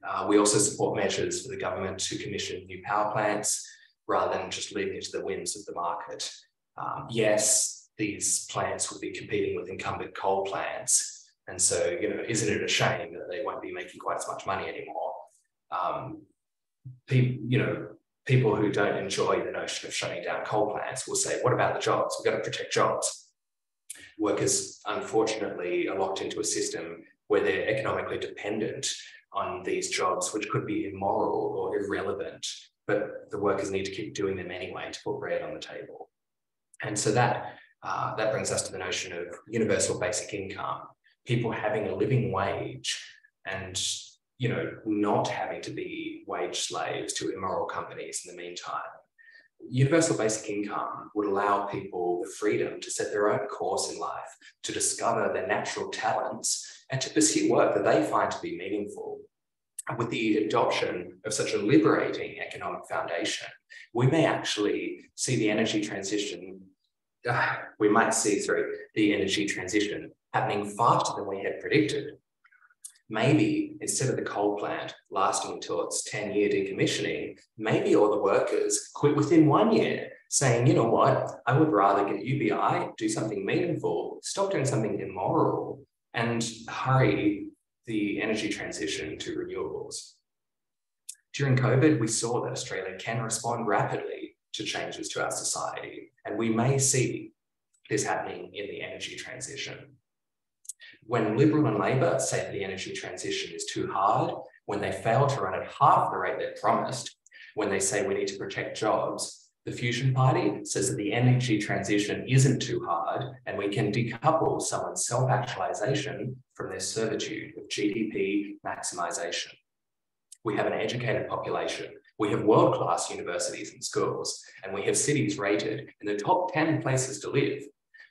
Uh, we also support measures for the government to commission new power plants, rather than just leaving it to the whims of the market. Um, yes, these plants will be competing with incumbent coal plants. And so, you know, isn't it a shame that they won't be making quite as much money anymore? Um, people, you know, people who don't enjoy the notion of shutting down coal plants will say, what about the jobs? We've got to protect jobs. Workers, unfortunately, are locked into a system where they're economically dependent on these jobs, which could be immoral or irrelevant, but the workers need to keep doing them anyway to put bread on the table. And so that, uh, that brings us to the notion of universal basic income, people having a living wage and, you know, not having to be wage slaves to immoral companies in the meantime. Universal basic income would allow people the freedom to set their own course in life, to discover their natural talents and to pursue work that they find to be meaningful. With the adoption of such a liberating economic foundation, we may actually see the energy transition, uh, we might see, sorry, the energy transition happening faster than we had predicted. Maybe instead of the coal plant lasting until its ten-year decommissioning, maybe all the workers quit within one year, saying, you know what, I would rather get U B I, do something meaningful, stop doing something immoral, and hurry the energy transition to renewables. During COVID, we saw that Australia can respond rapidly to changes to our society, and we may see this happening in the energy transition. When Liberal and Labor say that the energy transition is too hard, when they fail to run at half the rate they promised, when they say we need to protect jobs, the Fusion Party says that the energy transition isn't too hard and we can decouple someone's self-actualization from their servitude of G D P maximization. We have an educated population, we have world-class universities and schools, and we have cities rated in the top ten places to live.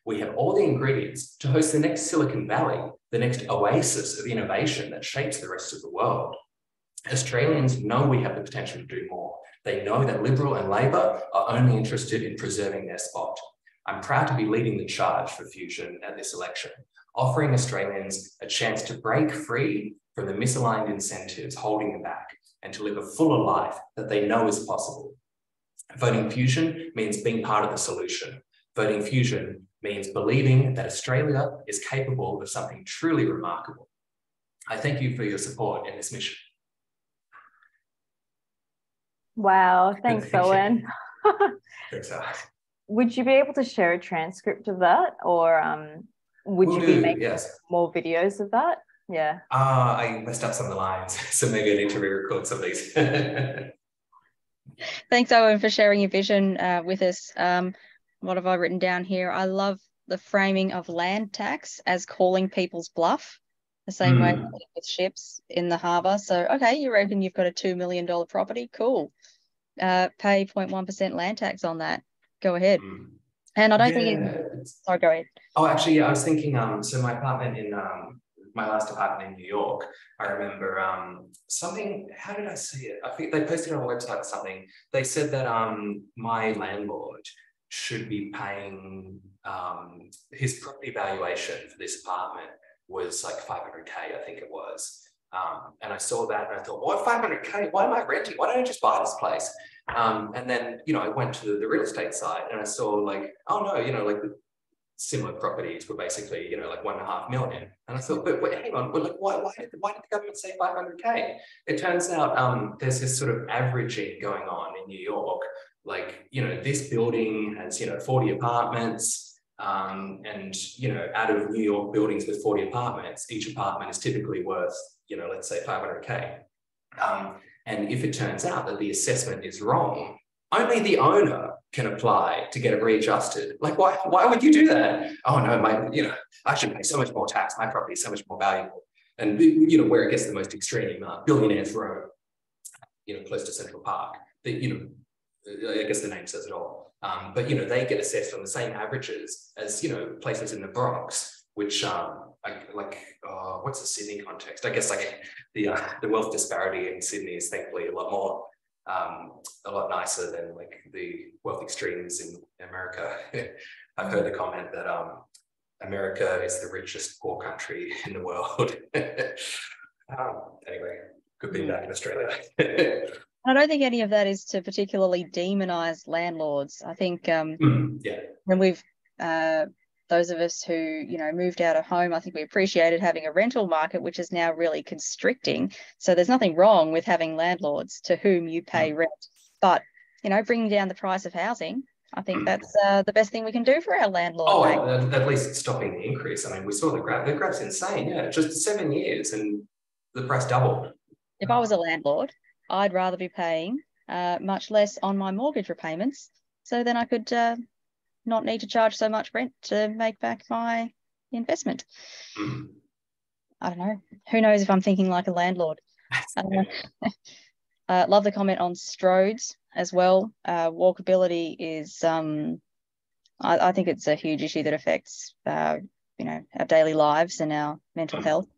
We have all the ingredients to host the next Silicon Valley, the next oasis of innovation that shapes the rest of the world. Australians know we have the potential to do more. They know that Liberal and Labor are only interested in preserving their spot. I'm proud to be leading the charge for Fusion at this election, offering Australians a chance to break free from the misaligned incentives holding them back and to live a fuller life that they know is possible. Voting Fusion means being part of the solution. Voting Fusion means believing that Australia is capable of something truly remarkable. I thank you for your support in this mission. Wow, thanks, Owen. Thanks, Owen. Would you be able to share a transcript of that, or um, would we'll you be do, making yes. more videos of that? Yeah. Uh, I messed up some of the lines, so maybe I need to re-record some of these. Thanks, Owen, for sharing your vision uh, with us. Um, what have I written down here? I love the framing of land tax as calling people's bluff, the same mm. way with ships in the harbour. So, okay, you reckon you've got a two million dollar property? Cool. Uh, pay zero point one percent land tax on that. Go ahead. Mm. And I don't yeah. think... Sorry, go ahead. Oh, actually, yeah, I was thinking, um, so my apartment in... Um, my last apartment in New York, I remember um, something, how did I see it? I think they posted on a website or something. They said that um, my landlord should be paying, um, his property valuation for this apartment was like five hundred K, I think it was. Um, and I saw that and I thought, what, five hundred K? Why am I renting? Why don't I just buy this place? Um, and then, you know, I went to the real estate site and I saw like, oh no, you know, like the, similar properties were basically, you know, like one and a half million. And I thought, but, but hang on, well, like, why, why, did, why did the government say five hundred K? It turns out um, there's this sort of averaging going on in New York. Like, you know, this building has, you know, forty apartments um, and, you know, out of New York buildings with forty apartments, each apartment is typically worth, you know, let's say five hundred K. Um, and if it turns out that the assessment is wrong, only the owner can apply to get it readjusted. Like, why, why would you do that? Oh no, my, you know, I should pay so much more tax. My property is so much more valuable. And you know, where it gets the most extreme, uh, Billionaires Row, you know, close to Central Park, that, you know, I guess the name says it all. Um, but, you know, they get assessed on the same averages as, you know, places in the Bronx, which um, like, like uh, what's the Sydney context? I guess like the, uh, the wealth disparity in Sydney is thankfully a lot more Um, a lot nicer than like the wealth extremes in America. I've heard the comment that um, America is the richest poor country in the world. um, anyway, could be back in Australia. I don't think any of that is to particularly demonize landlords. I think um, mm, yeah. when we've, uh, those of us who, you know, moved out of home, I think we appreciated having a rental market, which is now really constricting. So there's nothing wrong with having landlords to whom you pay rent. But, you know, bringing down the price of housing, I think that's uh, the best thing we can do for our landlords. Oh, mate. At least stopping the increase. I mean, we saw the graph. The graph's insane. Yeah, just seven years and the price doubled. If I was a landlord, I'd rather be paying uh, much less on my mortgage repayments. So then I could... Uh, not need to charge so much rent to make back my investment. Mm. I don't know. Who knows if I'm thinking like a landlord? Uh, uh, love the comment on Strodes as well. Uh, walkability is, um, I, I think it's a huge issue that affects, uh, you know, our daily lives and our mental health.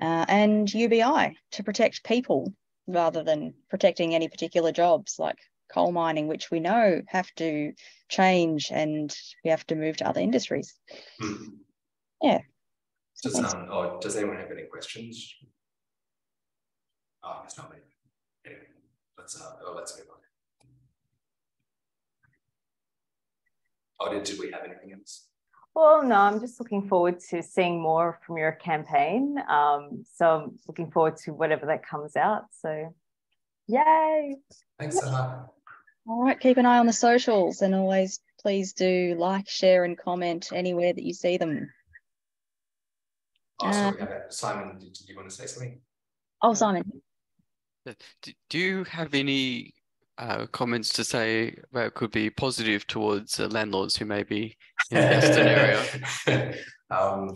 Uh, and U B I, to protect people rather than protecting any particular jobs like coal mining, which we know have to change and we have to move to other industries. Mm. Yeah. Does, um, oh, does anyone have any questions? Oh, it's not me. Anyway, let's, uh, oh, let's move on. Oh, did, did we have anything else? Well, no, I'm just looking forward to seeing more from your campaign. Um, so I'm looking forward to whatever that comes out. So, yay. Thanks, Saha. All right, keep an eye on the socials and always please do like, share and comment anywhere that you see them. Oh, sorry, uh, Simon, did you want to say something? Oh, Simon. Do you have any uh, comments to say that could be positive towards uh, landlords who may be in the Aston area? um,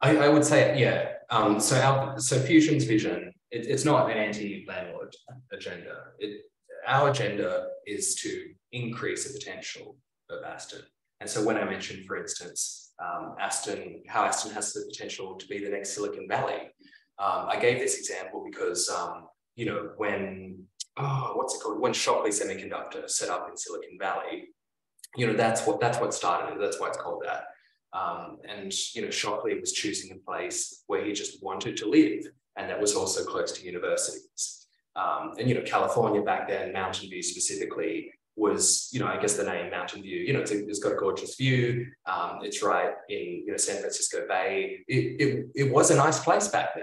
I, I would say, yeah. Um, so, our, so Fusion's vision, it, it's not an anti-landlord agenda. It, our agenda is to increase the potential of Aston. And so when I mentioned, for instance, um, Aston, how Aston has the potential to be the next Silicon Valley, um, I gave this example because, um, you know, when, oh, what's it called? When Shockley Semiconductor set up in Silicon Valley, you know, that's what that's what started it. That's why it's called that. Um, and, you know, Shockley was choosing a place where he just wanted to live, and that was also close to universities. Um, and, you know, California back then, Mountain View specifically, was, you know, I guess the name Mountain View, you know, it's, a, it's got a gorgeous view. Um, it's right in, you know, San Francisco Bay. It, it, it was a nice place back then.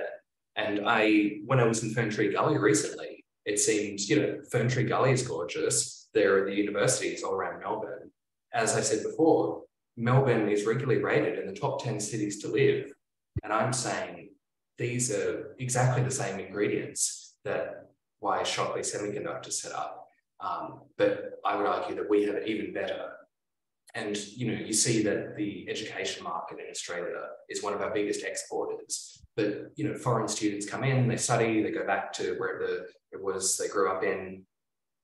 And I, when I was in Fern Tree Gully recently, it seemed, you know, Fern Tree Gully is gorgeous. There are the universities all around Melbourne. As I said before, Melbourne is regularly rated in the top ten cities to live. And I'm saying these are exactly the same ingredients that why Shockley Semiconductor set up. Um, but I would argue that we have it even better. And, you know, you see that the education market in Australia is one of our biggest exporters. But, you know, foreign students come in, they study, they go back to wherever it was they grew up in,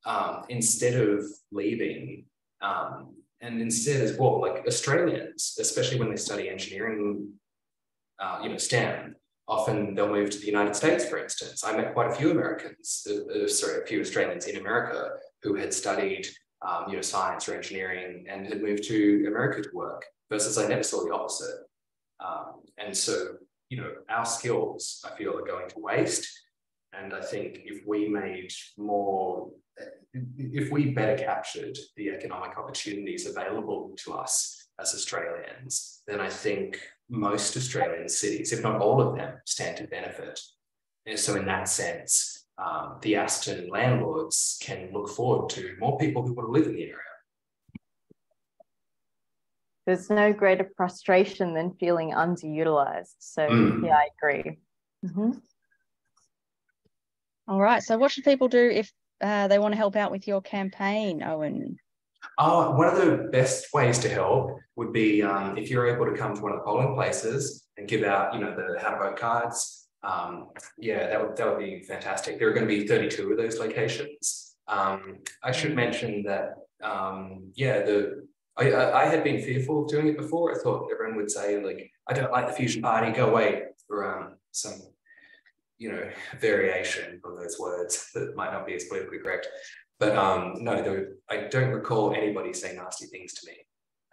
um, instead of leaving. Um, and instead as well, like Australians, especially when they study engineering, uh, you know, STEM, often they'll move to the United States, for instance. I met quite a few Americans, uh, sorry, a few Australians in America who had studied, um, you know, science or engineering and had moved to America to work, versus I never saw the opposite. Um, and so, you know, our skills, I feel, are going to waste. And I think if we made more, if we better captured the economic opportunities available to us as Australians, then I think most Australian cities, if not all of them, stand to benefit. And so in that sense, um, the Aston landlords can look forward to more people who want to live in the area. There's no greater frustration than feeling underutilized. So mm. yeah, I agree. Mm-hmm. All right, so what should people do if uh, they want to help out with your campaign, Owen? Oh, one of the best ways to help would be um, if you're able to come to one of the polling places and give out, you know, the how to vote cards. Um, yeah, that would that would be fantastic. There are going to be thirty-two of those locations. Um, I should mention that, um, yeah, the I, I had been fearful of doing it before. I thought everyone would say, like, I don't like the Fusion Party, go away, for um, some, you know, variation on those words that might not be as politically correct. But um, no, there were, I don't recall anybody saying nasty things to me.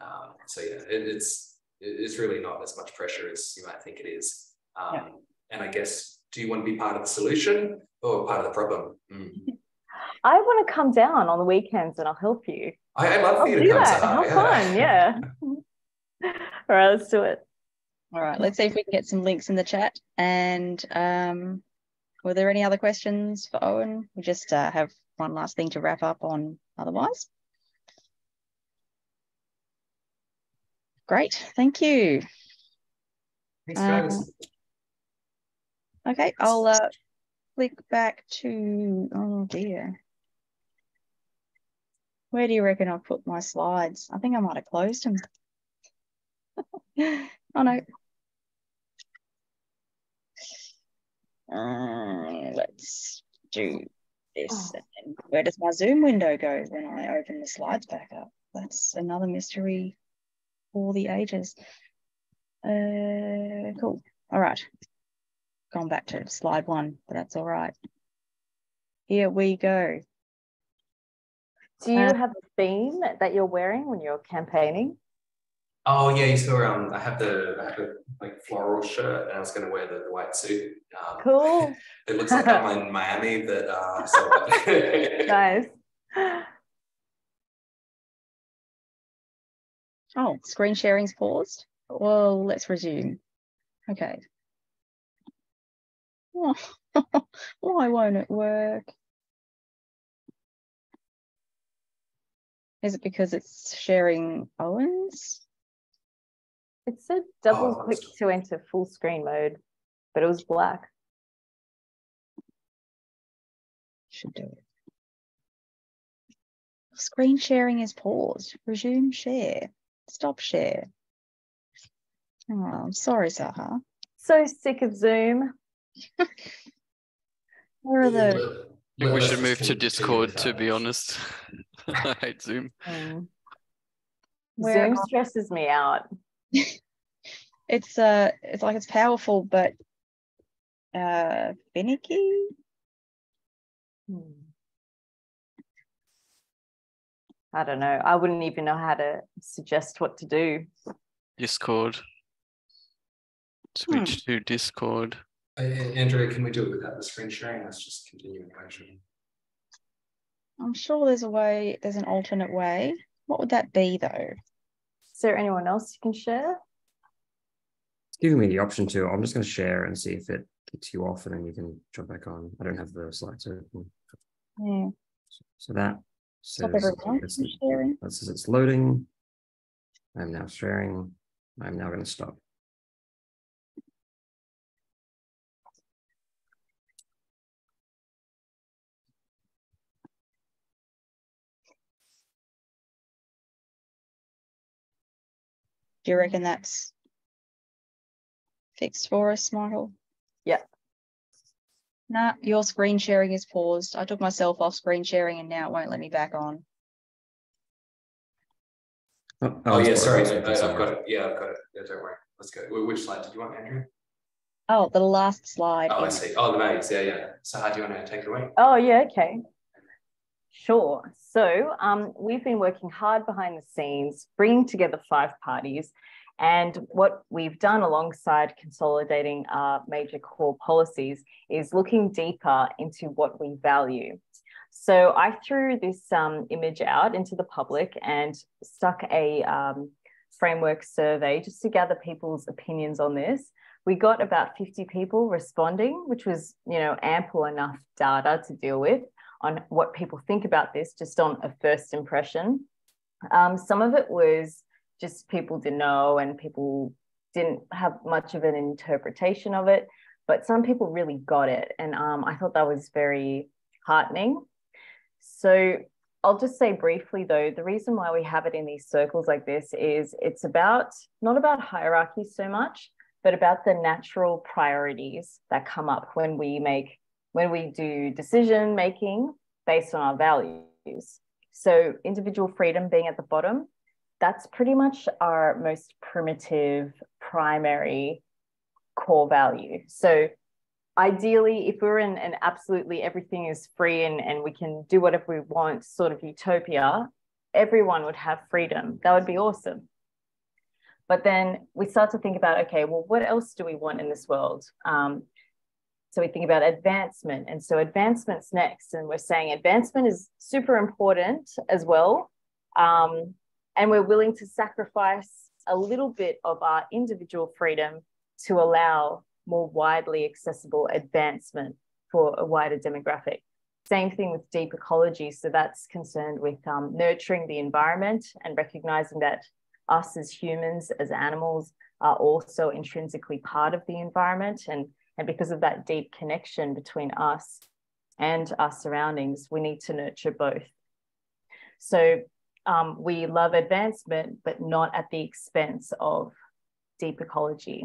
Um, so yeah, it, it's it's really not as much pressure as you might think it is. Um, yeah. And I guess, do you want to be part of the solution or part of the problem? Mm. I want to come down on the weekends and I'll help you. I, I'd love I'll for you to come that. How fun, yeah. yeah. All right, let's do it. All right, let's see if we can get some links in the chat. And um, were there any other questions for Owen? We just uh, have one last thing to wrap up on otherwise. Great, thank you. Thanks, guys. Um, okay, I'll uh, click back to, oh dear. Where do you reckon I've put my slides? I think I might have closed them. Oh no. Um, let's do this. Oh. And where does my Zoom window go when I open the slides back up? That's another mystery for the ages. Uh, cool. All right. Gone back to slide one, but that's all right. Here we go. Do you um, have a theme that you're wearing when you're campaigning? Oh yeah, you saw. Um, I have the I have a, like floral shirt, and I was going to wear the, the white suit. Um, cool. It looks like I'm in Miami, but uh, so nice. Oh, screen sharing's paused. Well, let's resume. Okay. Oh. Why won't it work? Is it because it's sharing Owen's? It said double click to enter full screen mode, but it was black. Should do it. Screen sharing is paused. Resume share. Stop share. Oh, I'm sorry, Saha. So sick of Zoom. Where are the... I think we should move to Discord, to be honest. I hate Zoom. Mm. Zoom stresses me out. it's uh it's like it's powerful but uh finicky. Hmm. I don't know. I wouldn't even know how to suggest what to do. Discord. Switch hmm. to Discord. Uh, Andrea, can we do it without the screen sharing? Let's just continue engaging. I'm sure there's a way, there's an alternate way. What would that be though? Is there anyone else you can share? It's giving me the option to. I'm just going to share and see if it kicks you off and then you can jump back on. I don't have the slides open. Yeah. So, so that says it's, that says it's loading. I'm now sharing. I'm now going to stop. Do you reckon that's fixed for us, Michael? Yeah. Nah, your screen sharing is paused. I took myself off screen sharing and now it won't let me back on. Oh, oh yeah, sorry. No, no, I've got it. Yeah, I've got it. Yeah, don't worry. Let's go. Which slide did you want, Andrew? Oh, the last slide. Oh, I see. Oh, the maze. Yeah, yeah. So how do you want to take it away? Oh, yeah, okay. Sure. So um, we've been working hard behind the scenes, bringing together five parties. And what we've done alongside consolidating our major core policies is looking deeper into what we value. So I threw this um, image out into the public and stuck a um, framework survey just to gather people's opinions on this. We got about fifty people responding, which was, you know, ample enough data to deal with on what people think about this, just on a first impression. Um, some of it was just people didn't know and people didn't have much of an interpretation of it, but some people really got it. And um, I thought that was very heartening. So I'll just say briefly though, the reason why we have it in these circles like this is it's about, not about hierarchy so much, but about the natural priorities that come up when we make when we do decision making based on our values. So individual freedom being at the bottom, that's pretty much our most primitive primary core value. So ideally, if we're in an absolutely everything is free and, and we can do whatever we want sort of utopia, everyone would have freedom. That would be awesome. But then we start to think about, okay, well, what else do we want in this world? Um, So we think about advancement. And so advancement's next. And we're saying advancement is super important as well. Um, and we're willing to sacrifice a little bit of our individual freedom to allow more widely accessible advancement for a wider demographic. Same thing with deep ecology. So that's concerned with um, nurturing the environment and recognizing that us as humans, as animals, are also intrinsically part of the environment. And And because of that deep connection between us and our surroundings, we need to nurture both. So um, we love advancement, but not at the expense of deep ecology.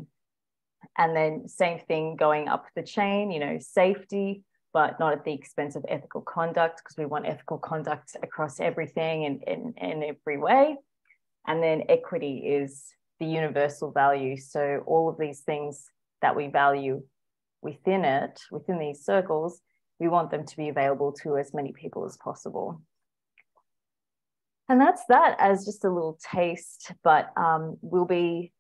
And then same thing going up the chain, you know, safety, but not at the expense of ethical conduct, because we want ethical conduct across everything and in in every way. And then equity is the universal value. So all of these things that we value within it, within these circles, we want them to be available to as many people as possible. And that's that as just a little taste, but um, we'll be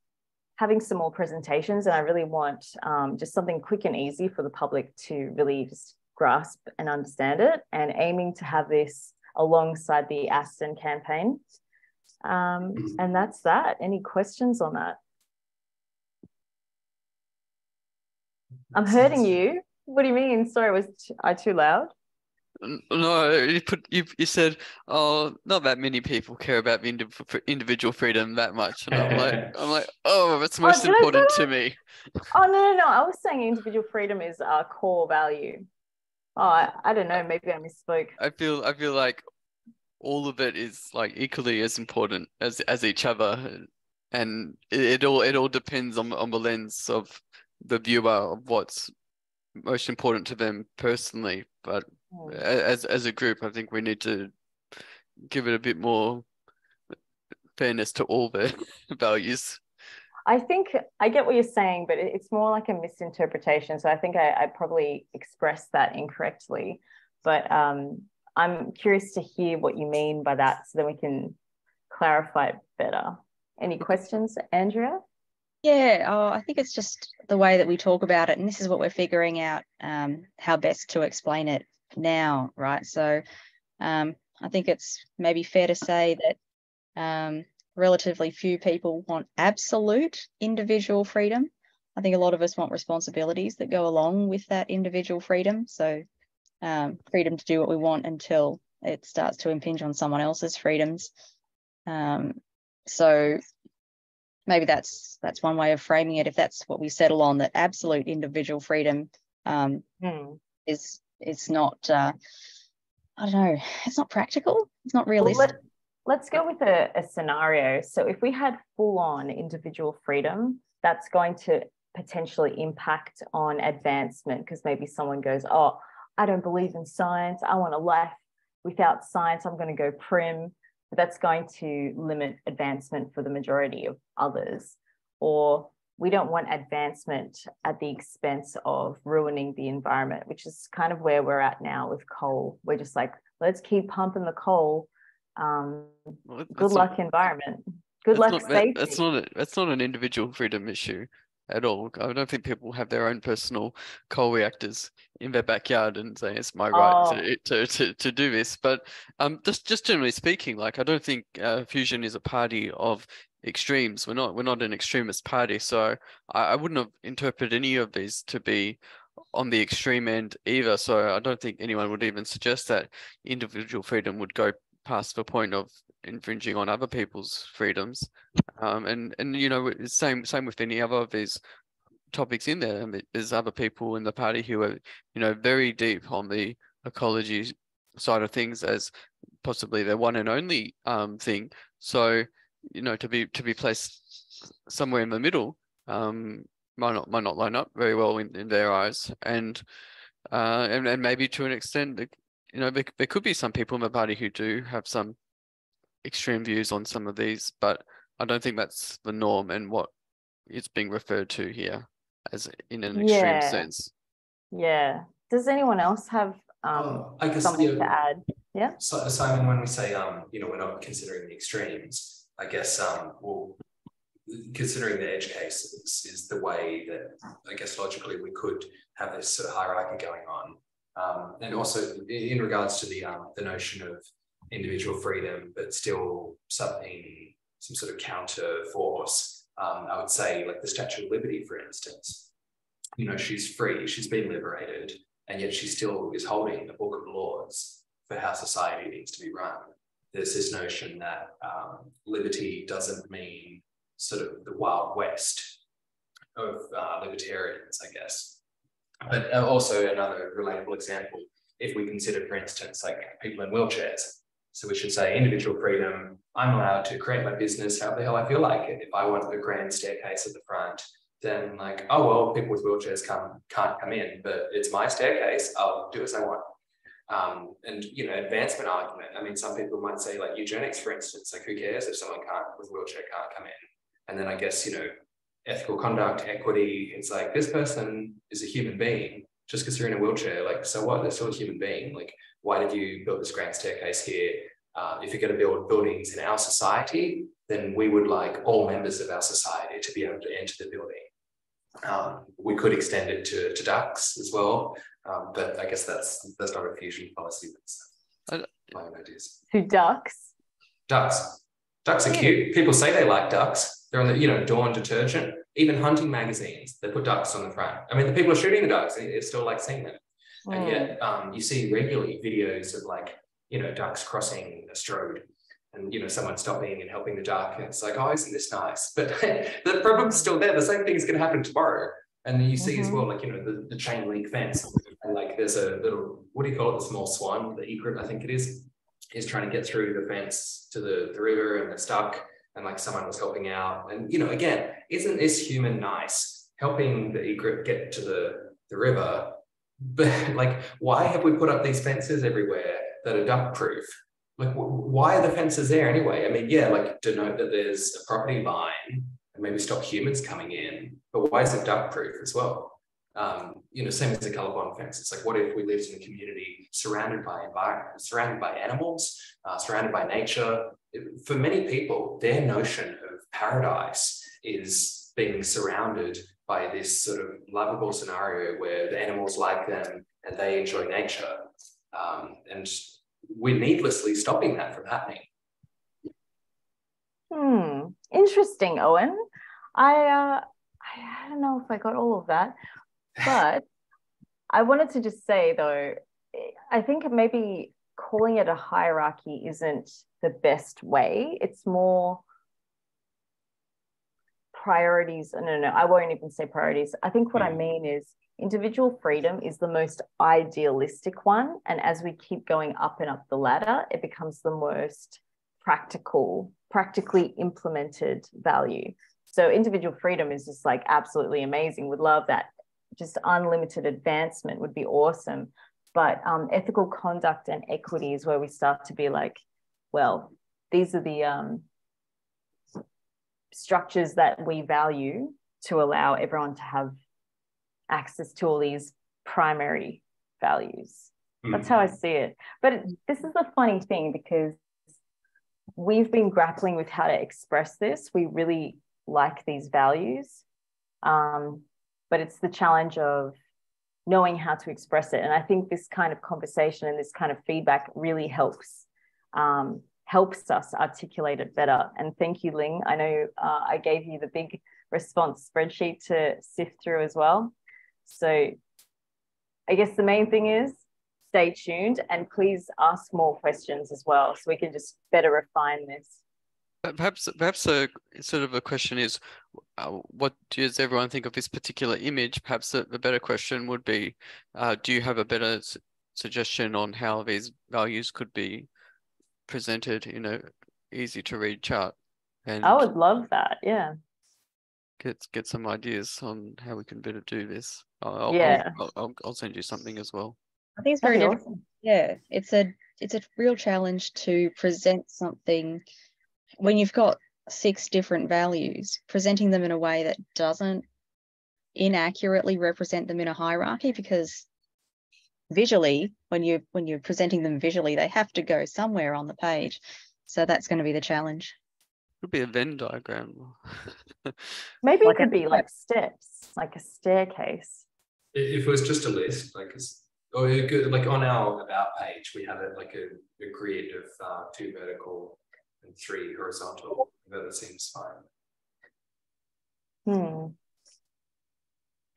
having some more presentations and I really want um, just something quick and easy for the public to really just grasp and understand it, and aiming to have this alongside the Aston campaign. Um, and that's that. Any questions on that? I'm hurting you. What do you mean? Sorry, was I too loud? No, you put you, you said, oh, not that many people care about individual freedom that much. And I'm like, I'm like, oh, that's most oh, important to me. Oh, no, no, no. I was saying individual freedom is our core value. Oh, I, I don't know. Maybe I misspoke. I feel, I feel like all of it is like equally as important as as each other, and it, it all it all depends on on the lens of the viewer of what's most important to them personally, but mm. as as a group, I think we need to give it a bit more fairness to all the values. I think I get what you're saying, but it's more like a misinterpretation. So I think I, I probably expressed that incorrectly, but um, I'm curious to hear what you mean by that so then we can clarify it better. Any questions, Andrea? Yeah, oh, I think it's just the way that we talk about it, and this is what we're figuring out um, how best to explain it now, right? So um, I think it's maybe fair to say that um, relatively few people want absolute individual freedom. I think a lot of us want responsibilities that go along with that individual freedom. So um, freedom to do what we want until it starts to impinge on someone else's freedoms. Um, so... Maybe that's that's one way of framing it. If that's what we settle on, that absolute individual freedom um, mm. is it's not. Uh, I don't know. It's not practical. It's not realistic. Well, let, let's go with a, a scenario. So if we had full-on individual freedom, that's going to potentially impact on advancement, because maybe someone goes, "Oh, I don't believe in science. I want a life without science. I'm going to go prim." But that's going to limit advancement for the majority of others. Or we don't want advancement at the expense of ruining the environment, which is kind of where we're at now with coal. We're just like, let's keep pumping the coal. Um, well, good luck not, environment. Good luck not, safety. That's not, a, that's not an individual freedom issue at all. I don't think people have their own personal coal reactors in their backyard and say it's my right oh. to, to, to to do this. But um, just just generally speaking, like I don't think uh, Fusion is a party of extremes. We're not we're not an extremist party. So I, I wouldn't have interpreted any of these to be on the extreme end either. So I don't think anyone would even suggest that individual freedom would go past the point of infringing on other people's freedoms, um, and and you know, same same with any other of these topics in there. I mean, there's other people in the party who are, you know, very deep on the ecology side of things as possibly their one and only um, thing. So you know, to be to be placed somewhere in the middle um, might not might not line up very well in, in their eyes, and uh, and and maybe to an extent, you know, there, there could be some people in the party who do have some extreme views on some of these, but I don't think that's the norm and what is being referred to here as in an extreme yeah. sense. Yeah. Does anyone else have um, um, I guess, something yeah, to add? Yeah. So, Simon, when we say, um, you know, we're not considering the extremes, I guess, um, well, considering the edge cases is the way that I guess logically we could have this sort of hierarchy going on. Um, and also in regards to the um, the notion of individual freedom, but still something, some sort of counter force. Um, I would say, like the Statue of Liberty, for instance. You know, she's free, she's been liberated, and yet she still is holding the Book of Laws for how society needs to be run. There's this notion that um, liberty doesn't mean sort of the Wild West of uh, libertarians, I guess. But also another relatable example, if we consider, for instance, like people in wheelchairs. So we should say individual freedom, I'm allowed to create my business however the hell I feel like it. If I want the grand staircase at the front, then like, oh, well, people with wheelchairs come, can't come in, but it's my staircase, I'll do as I want. Um, and, you know, advancement argument. I mean, some people might say like eugenics, for instance, like who cares if someone can't with a wheelchair can't come in? And then I guess, you know, ethical conduct, equity, it's like this person is a human being. Just because you're in a wheelchair, like, so what? They're still a human being. Like, why did you build this grand staircase here? Um, if you're going to build buildings in our society, then we would like all members of our society to be able to enter the building. Um, we could extend it to, to ducks as well, um, but I guess that's that's not a Fusion policy. That's my own ideas. To ducks? Ducks. Ducks are cute. People say they like ducks. They're on the, you know, Dawn detergent. Even hunting magazines, they put ducks on the front. I mean, the people are shooting the ducks. It's still like seeing them. Mm. And yet um, you see regularly videos of like, you know, ducks crossing a strode and, you know, someone stopping and helping the duck. And it's like, oh, isn't this nice? But the problem's still there. The same thing's going to happen tomorrow. And then you see mm-hmm. as well, like, you know, the, the chain link fence. And like there's a little, what do you call it, the small swan, the egret, I think it is, is trying to get through the fence to the, the river and they're stuck. And like someone was helping out. And, you know, again, isn't this human nice? Helping the egret get to the, the river. But like, why have we put up these fences everywhere that are duck proof? Like, wh why are the fences there anyway? I mean, yeah, like denote that there's a property line and maybe stop humans coming in, but why is it duck proof as well? Um, you know, same as the colour-blind fence. It's like, what if we lived in a community surrounded by environment, surrounded by animals, uh, surrounded by nature? It, for many people, their notion of paradise is being surrounded by this sort of lovable scenario where the animals like them and they enjoy nature. Um, and we're needlessly stopping that from happening. Hmm. Interesting, Owen. I, uh, I don't know if I got all of that. But I wanted to just say, though, I think maybe calling it a hierarchy isn't the best way. It's more priorities. No, no, no, I won't even say priorities. I think what I mean is individual freedom is the most idealistic one. And as we keep going up and up the ladder, it becomes the most practical, practically implemented value. So individual freedom is just like absolutely amazing. Would love that. Just unlimited advancement would be awesome. But um, ethical conduct and equity is where we start to be like, well, these are the um, structures that we value to allow everyone to have access to all these primary values. Mm-hmm. That's how I see it. But it, this is the funny thing, because we've been grappling with how to express this. We really like these values. Um, But it's the challenge of knowing how to express it. And I think this kind of conversation and this kind of feedback really helps, um, helps us articulate it better. And thank you, Ling. I know uh, I gave you the big response spreadsheet to sift through as well. So I guess the main thing is stay tuned and please ask more questions as well, so we can just better refine this. Perhaps, perhaps a sort of a question is, uh, what does everyone think of this particular image? Perhaps a, a better question would be, uh, do you have a better s suggestion on how these values could be presented in a easy to read chart? And I would love that. Yeah. Get get some ideas on how we can better do this. I'll, yeah. I'll, I'll, I'll send you something as well. I think it's very different. Awesome. Yeah, it's a it's a real challenge to present something. When you've got six different values, presenting them in a way that doesn't inaccurately represent them in a hierarchy, because visually, when you when you're presenting them visually, they have to go somewhere on the page. So that's going to be the challenge. It could be a Venn diagram. Maybe like it could be like steps, like a staircase. If it was just a list, like a, or a good, like on our about page, we have it like a, a grid of uh, two vertical and three horizontal, but it seems fine. Hmm.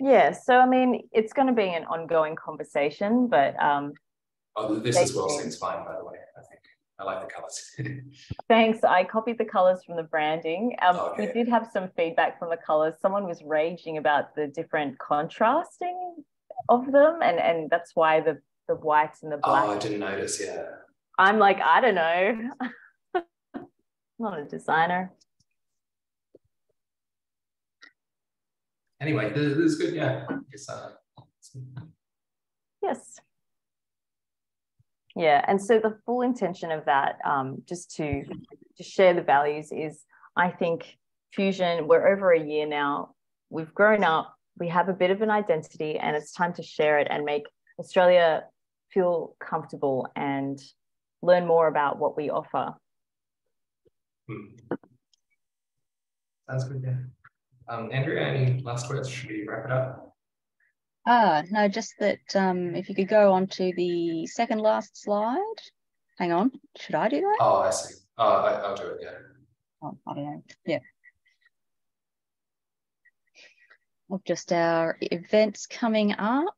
Yeah, so I mean, it's going to be an ongoing conversation, but um, oh, this as well seems fine, by the way. I think I like the colors. Thanks. I copied the colors from the branding. Um, oh, yeah. We did have some feedback from the colors. Someone was raging about the different contrasting of them, and and that's why the the whites and the black. Oh, I didn't notice. Yeah. I'm like, I don't know. Not a designer. Anyway, this is good. Yeah. Yes. Yeah. And so the full intention of that, um, just to, to share the values, is I think Fusion, we're over a year now. We've grown up. We have a bit of an identity, and it's time to share it and make Australia feel comfortable and learn more about what we offer. Sounds good, yeah. Um, Andrea, any last words? Should we wrap it up? Ah, no, just that um, if you could go on to the second last slide. Hang on, should I do that? Oh, I see. Oh, I, I'll do it, yeah. Oh, I don't know, yeah. Well, just our events coming up.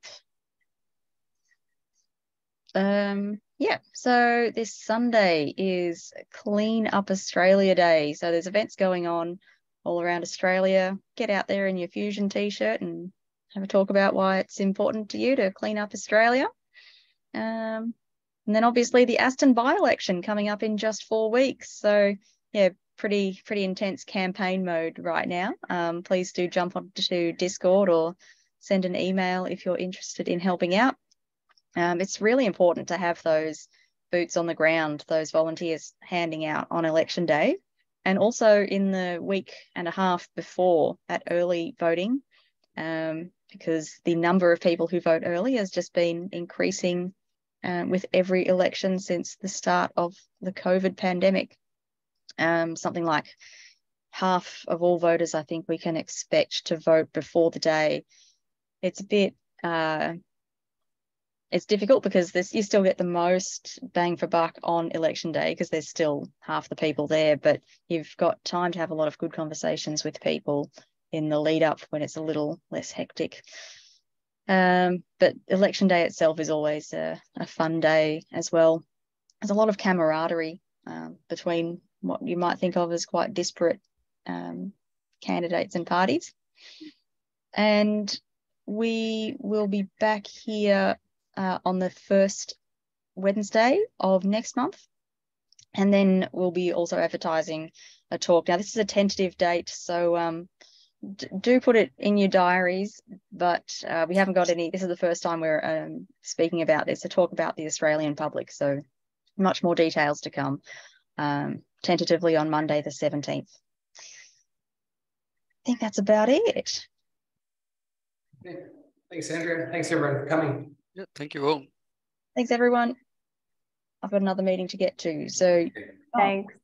Um. Yeah, so this Sunday is Clean Up Australia Day. So there's events going on all around Australia. Get out there in your Fusion t-shirt and have a talk about why it's important to you to clean up Australia. Um, and then obviously the Aston by-election coming up in just four weeks. So yeah, pretty, pretty intense campaign mode right now. Um, please do jump onto Discord or send an email if you're interested in helping out. Um, it's really important to have those boots on the ground, those volunteers handing out on election day, and also in the week and a half before at early voting. um, because the number of people who vote early has just been increasing um, with every election since the start of the COVID pandemic. Um, something like half of all voters, I think, we can expect to vote before the day. It's a bit, uh, it's difficult because this, you still get the most bang for buck on election day because there's still half the people there, but you've got time to have a lot of good conversations with people in the lead up when it's a little less hectic. Um, but election day itself is always a, a fun day as well. There's a lot of camaraderie um, between what you might think of as quite disparate um, candidates and parties. And we will be back here uh, on the first Wednesday of next month. And then we'll be also advertising a talk. Now, this is a tentative date, so um, d do put it in your diaries, but uh, we haven't got any. This is the first time we're um, speaking about this, a talk about the Australian public, so much more details to come. Um, tentatively on Monday the seventeenth. I think that's about it. Okay. Thanks, Andrea. Thanks, everyone, for coming. Yeah, thank you all. Thanks, everyone. I've got another meeting to get to, so thanks.